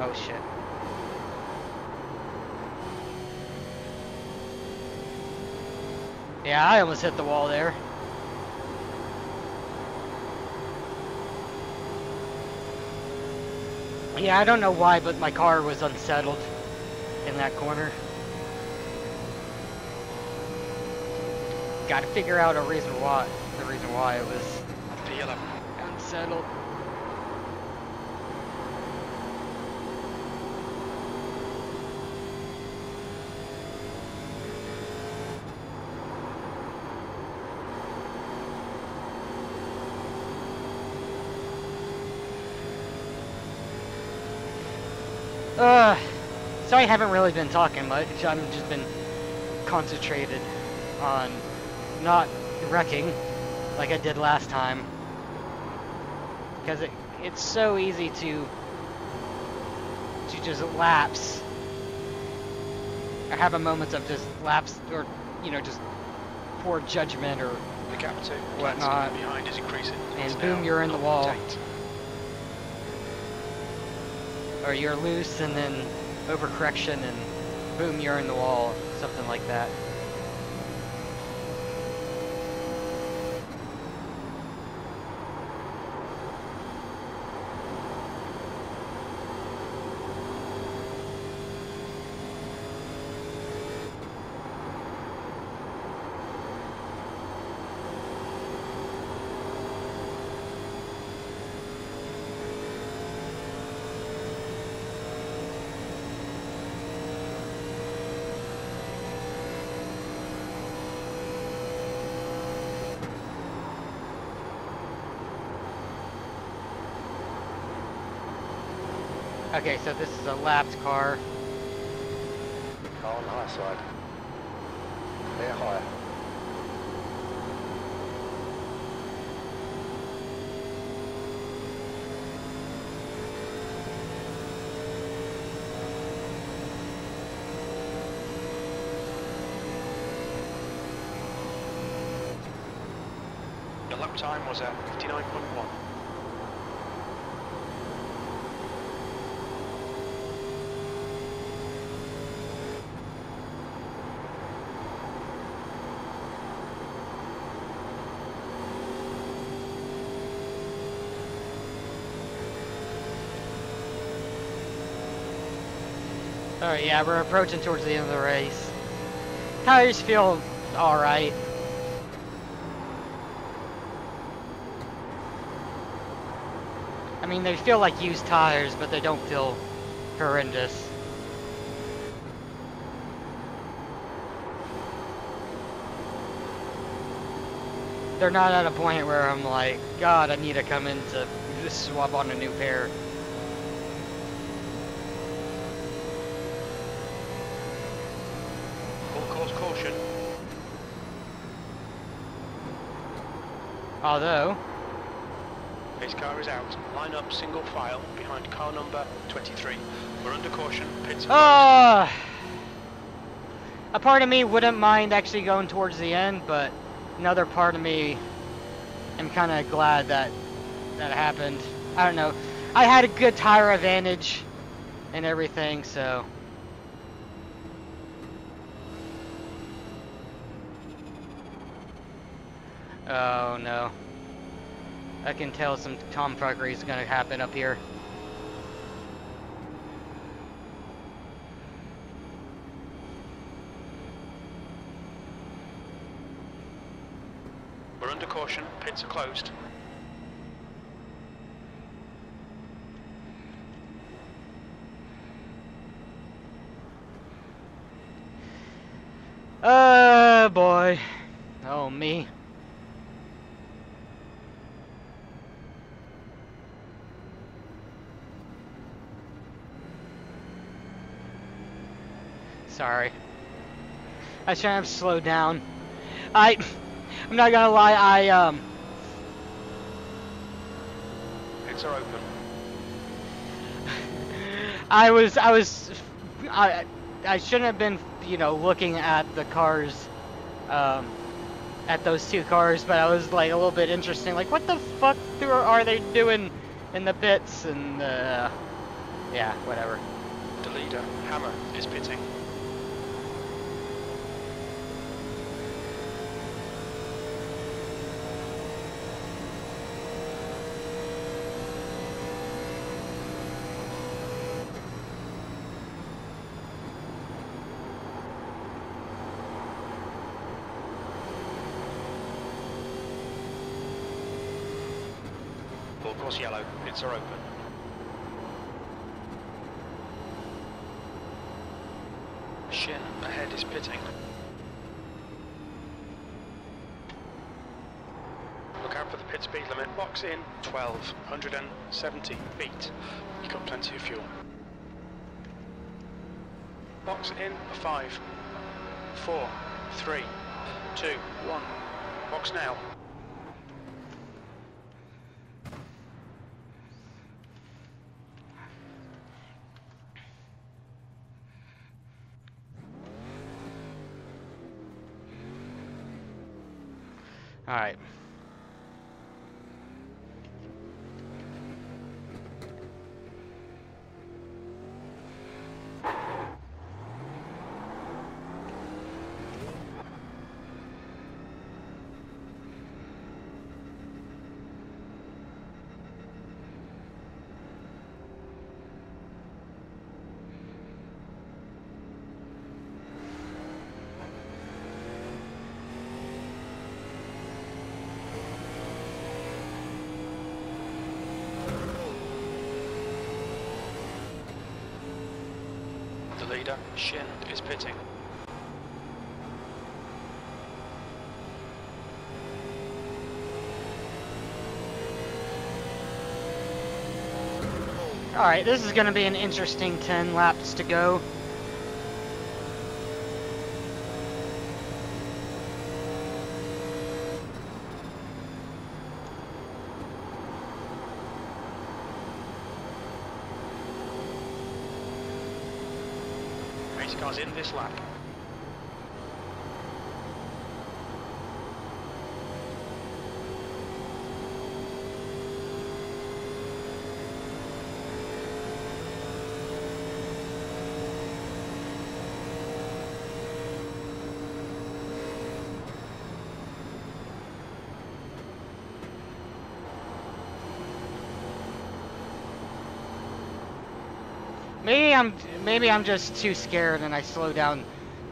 Oh shit. Yeah, I almost hit the wall there. Yeah, I don't know why, but my car was unsettled in that corner. Gotta figure out the reason why it was feeling unsettled. So I haven't really been talking much. I've just been concentrated on not wrecking like I did last time, because it's so easy to just lapse. I have a moment of just lapse, or you know, just poor judgment or the gap to whatnot. Behind is increasing, and boom, you're in the wall. Or you're loose, and then overcorrection, and boom, you're in the wall, something like that. Okay, so this is a lapped car. Car on the high side. They're high. The lap time was at 59.1. Alright, yeah, we're approaching towards the end of the race. Tires feel alright. I mean, they feel like used tires, but they don't feel horrendous. They're not at a point where I'm like, God, I need to come in to just swap on a new pair. Full course caution. Although, pace car is out. Line up single file behind car number 23. We're under caution. Pits. A part of me wouldn't mind actually going towards the end, but another part of me, I'm kind of glad that that happened. I don't know. I had a good tire advantage and everything, so. Oh no. I can tell some tomfuckery is going to happen up here. We're under caution, pits are closed. Oh boy. Oh me. Sorry. I shouldn't have slowed down. I'm not gonna lie, Pits are open. I shouldn't have been, you know, looking at the cars, at those two cars, but I was like a little bit interesting, like what the fuck are they doing in the pits, and yeah, whatever. Deleter, Hammer is pitting. Full course yellow, pits are open. Shin ahead is pitting. Look out for the pit speed limit. Box in 1,270 feet. You got plenty of fuel. Box in 5, 4, 3, 2, 1. Box now. All right. Shin is pitting. Alright, this is going to be an interesting 10 laps to go. Cars in this lap. Maybe I'm just too scared and I slow down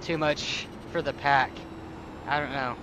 too much for the pack. I don't know.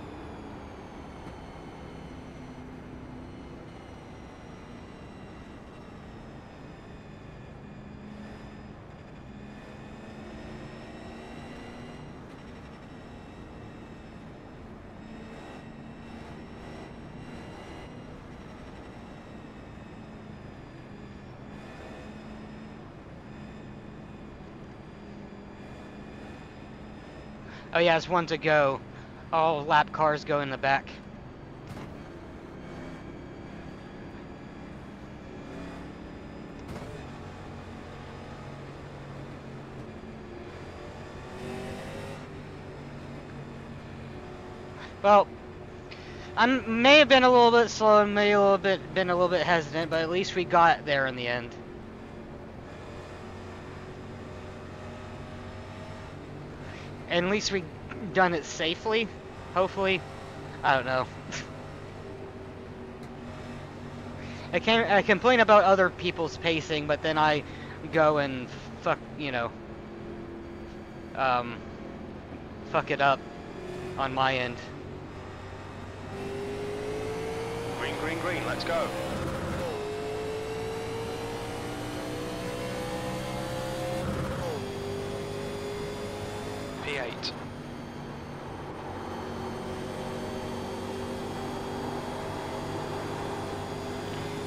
Oh yeah, it's one to go. All lap cars go in the back. Well, I may have been a little bit slow and may have been a little bit hesitant, but at least we got there in the end. And at least we done it safely, hopefully. I don't know. I complain about other people's pacing, but then I go and fuck it up on my end. Green, green, green, let's go. P8.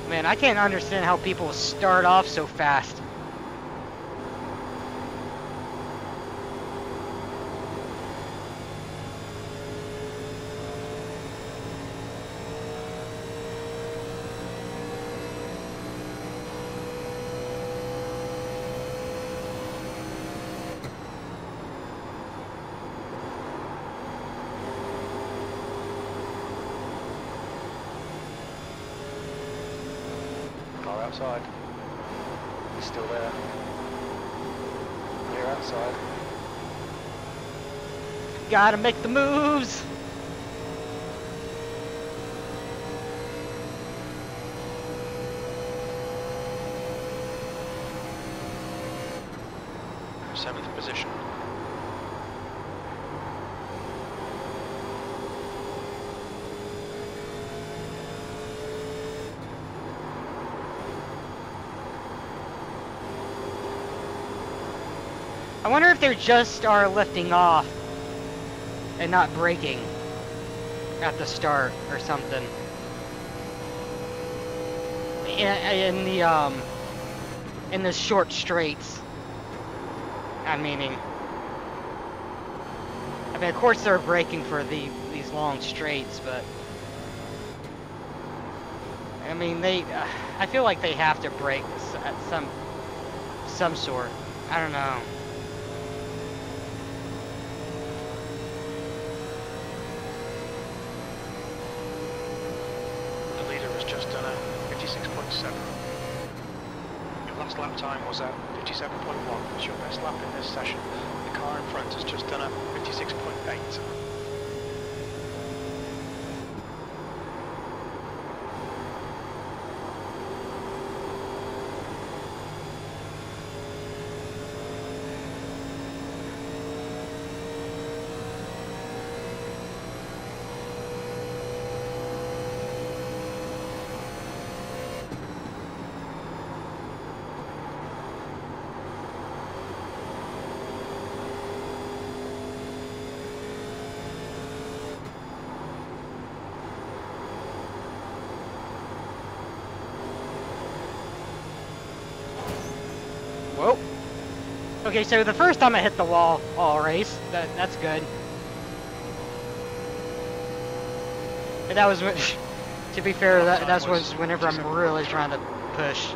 Man, I can't understand how people start off so fast. Outside. He's still there. You're outside. Gotta make the moves! Seventh position. I wonder if they just are lifting off and not braking at the start or something. In the short straights, I'm meaning. I mean, of course they're braking for these long straights, but I mean they. I feel like they have to brake at some sort. I don't know. Lap time was at 57.1, it's your best lap in this session. The car in front has just done a 56.8. Okay, so the first time I hit the wall all race, that's good. And that was, to be fair, that was whenever I'm really trying to push.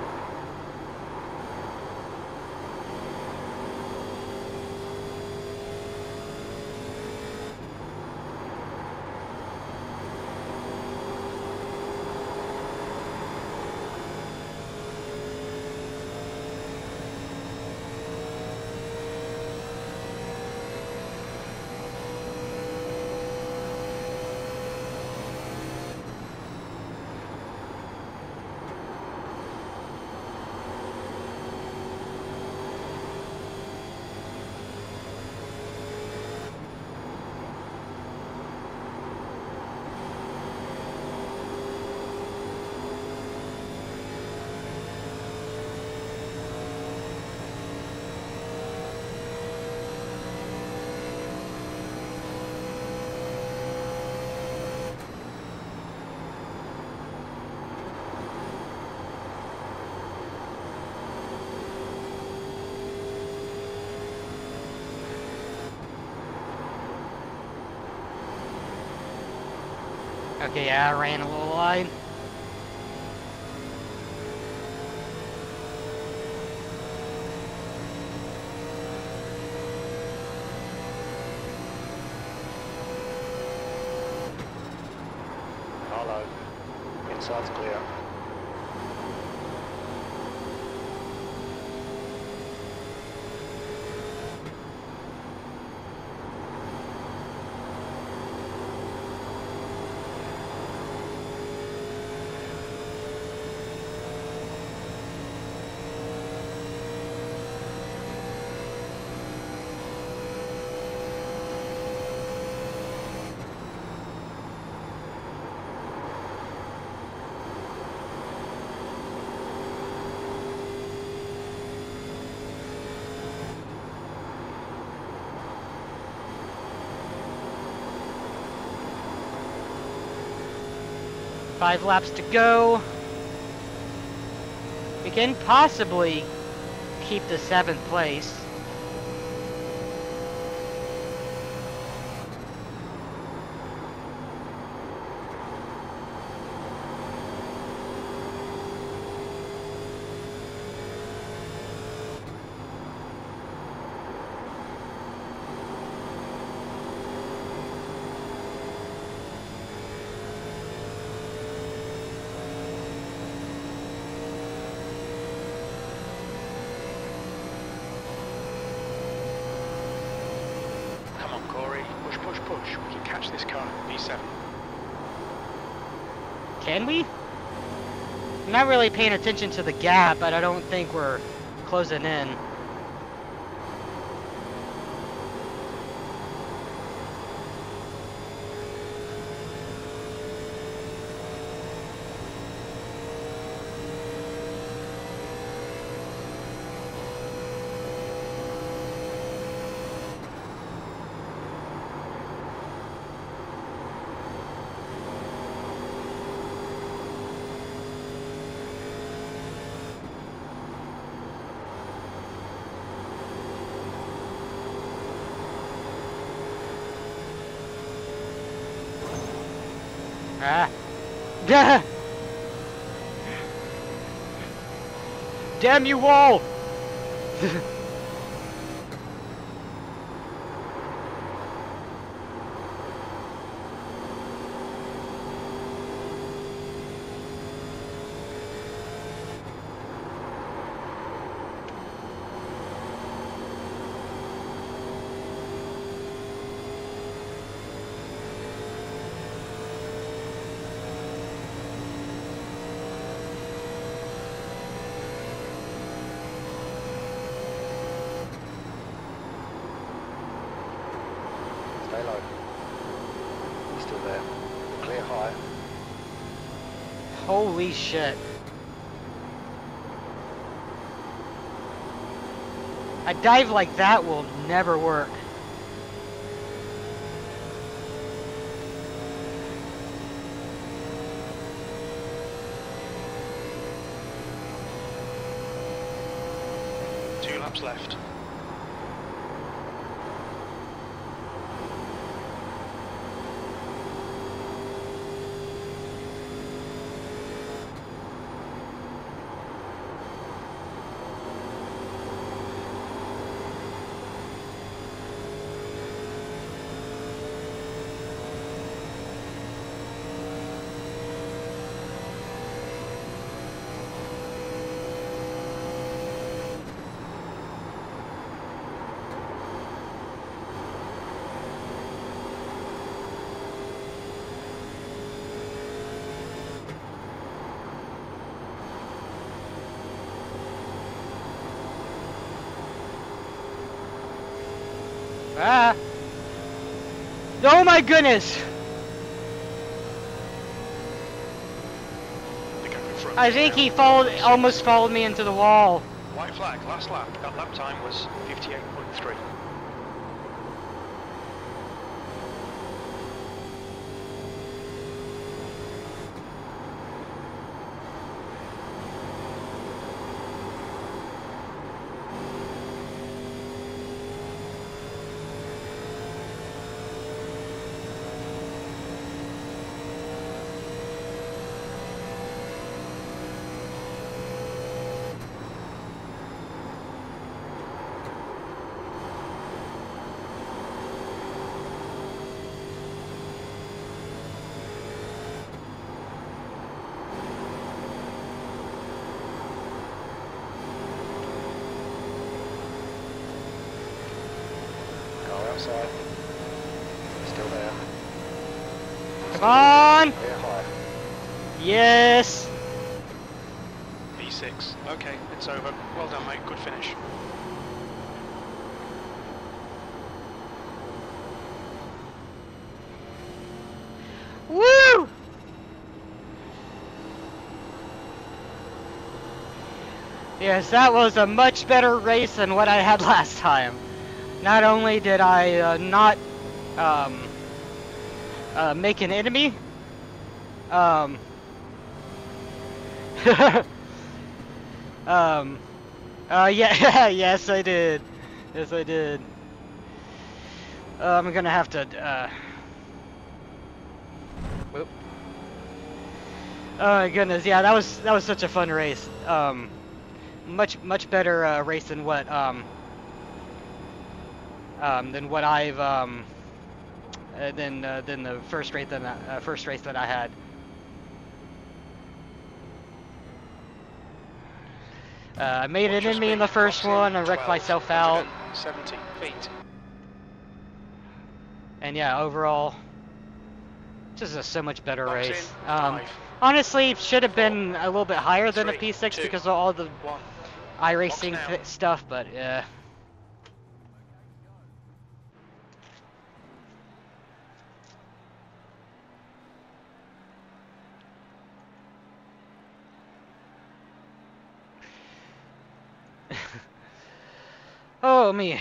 Okay, yeah, I ran a little light. Hello. Inside's clear. Five laps to go. We can possibly keep the 7th place. I'm not really paying attention to the gap, but I don't think we're closing in. Damn you all! Holy shit. A dive like that will never work. Two laps left. Oh my goodness! I think he almost followed me into the wall. White flag, last lap. That lap time was 58.3. outside. Still there. Come on! Clear high. Yes! B6. Okay, it's over. Well done, mate. Good finish. Woo! Yes, that was a much better race than what I had last time. Not only did I not make an enemy, yeah, yes I did. Yes I did. I'm gonna have to, whoop. Oh my goodness, yeah, that was such a fun race. Much better race than the first race that I had. I made an enemy in the first one. I wrecked myself out. 70 feet. And yeah, overall, this is a so much better race. Honestly, should have been a little bit higher than a P6 because of all the iRacing stuff, but yeah. Oh, me.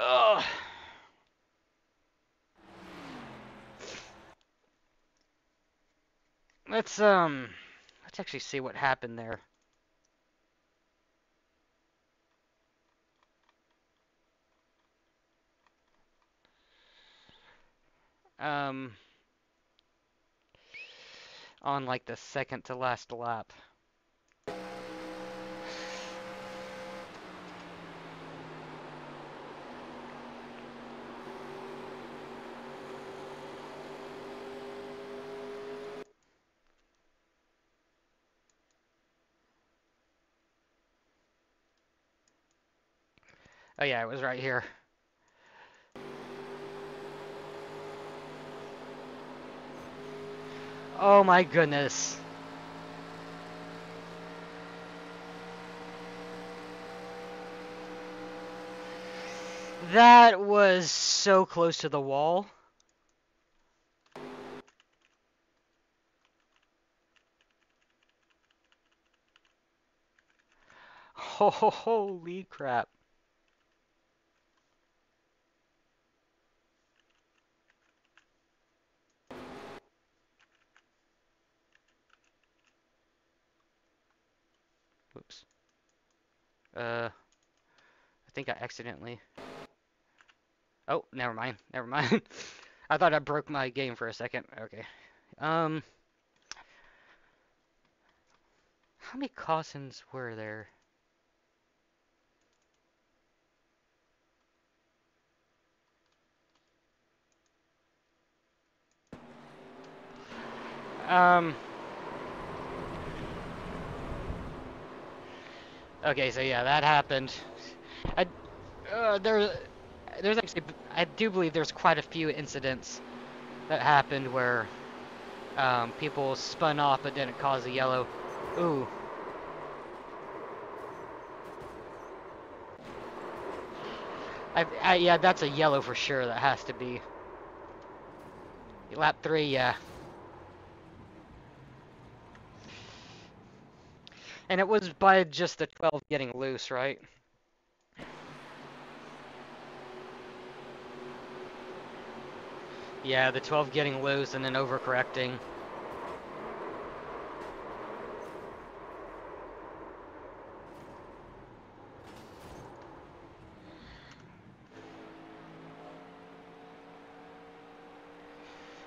Ugh. Let's actually see what happened there. On like the second to last lap. Oh yeah, it was right here. Oh my goodness. That was so close to the wall. Oh, holy crap. Oops. I think I accidentally... Oh, never mind. Never mind. I thought I broke my game for a second. Okay. How many Cossins were there? Okay, so yeah, that happened. There's actually, I do believe there's quite a few incidents that happened where people spun off but didn't cause a yellow. Ooh. Yeah, that's a yellow for sure. That has to be. Lap 3, yeah. And it was by just the 12 getting loose, right? Yeah, the 12 getting loose and then overcorrecting.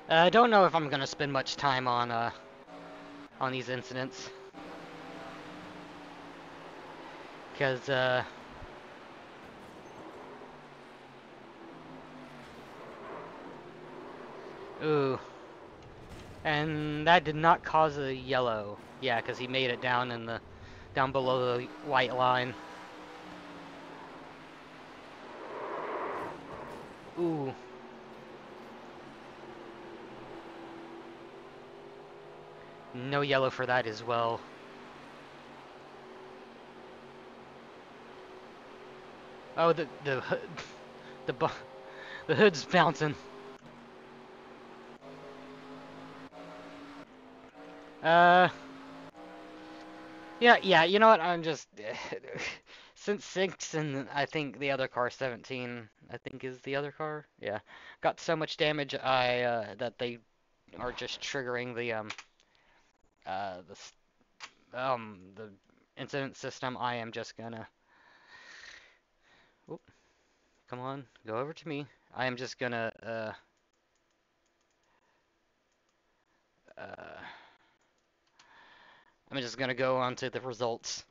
I don't know if I'm gonna spend much time on these incidents. Because, ooh. And that did not cause a yellow. Yeah, because he made it down in the down below the white line. Ooh. No yellow for that as well. Oh, the hood's bouncing. Yeah, you know what, I'm just... since 6 and I think the other car, 17, I think is the other car? Yeah. Got so much damage that they are just triggering the incident system. I am just gonna... Oop. Come on, go over to me. I am just gonna, I'm just gonna go on to the results.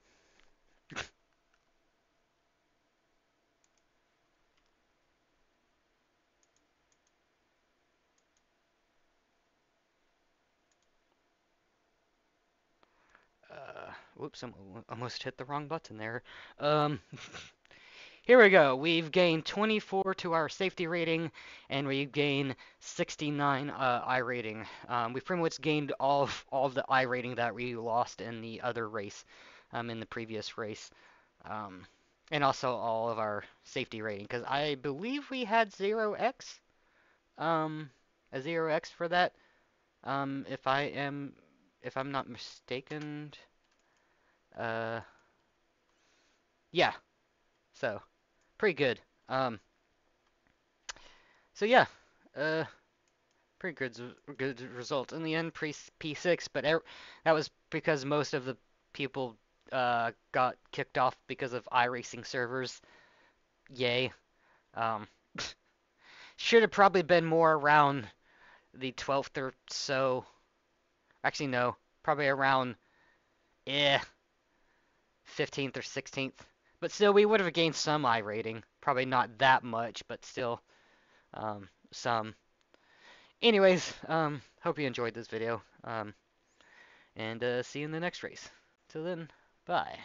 Whoops, I almost hit the wrong button there. Here we go. We've gained 24 to our safety rating, and we've gained 69 I rating. We've pretty much gained all of the I rating that we lost in the other race, in the previous race, and also all of our safety rating, because I believe we had 0x, a 0x for that, if I'm not mistaken. Yeah, so pretty good. So yeah, pretty good result in the end. P6, but that was because most of the people got kicked off because of iRacing servers. Yay. Should have probably been more around the 12th or so. Actually, no, probably around 15th or 16th. But still, we would have gained some I rating. Probably not that much, but still some. Anyways, hope you enjoyed this video. And see you in the next race. Till then, bye.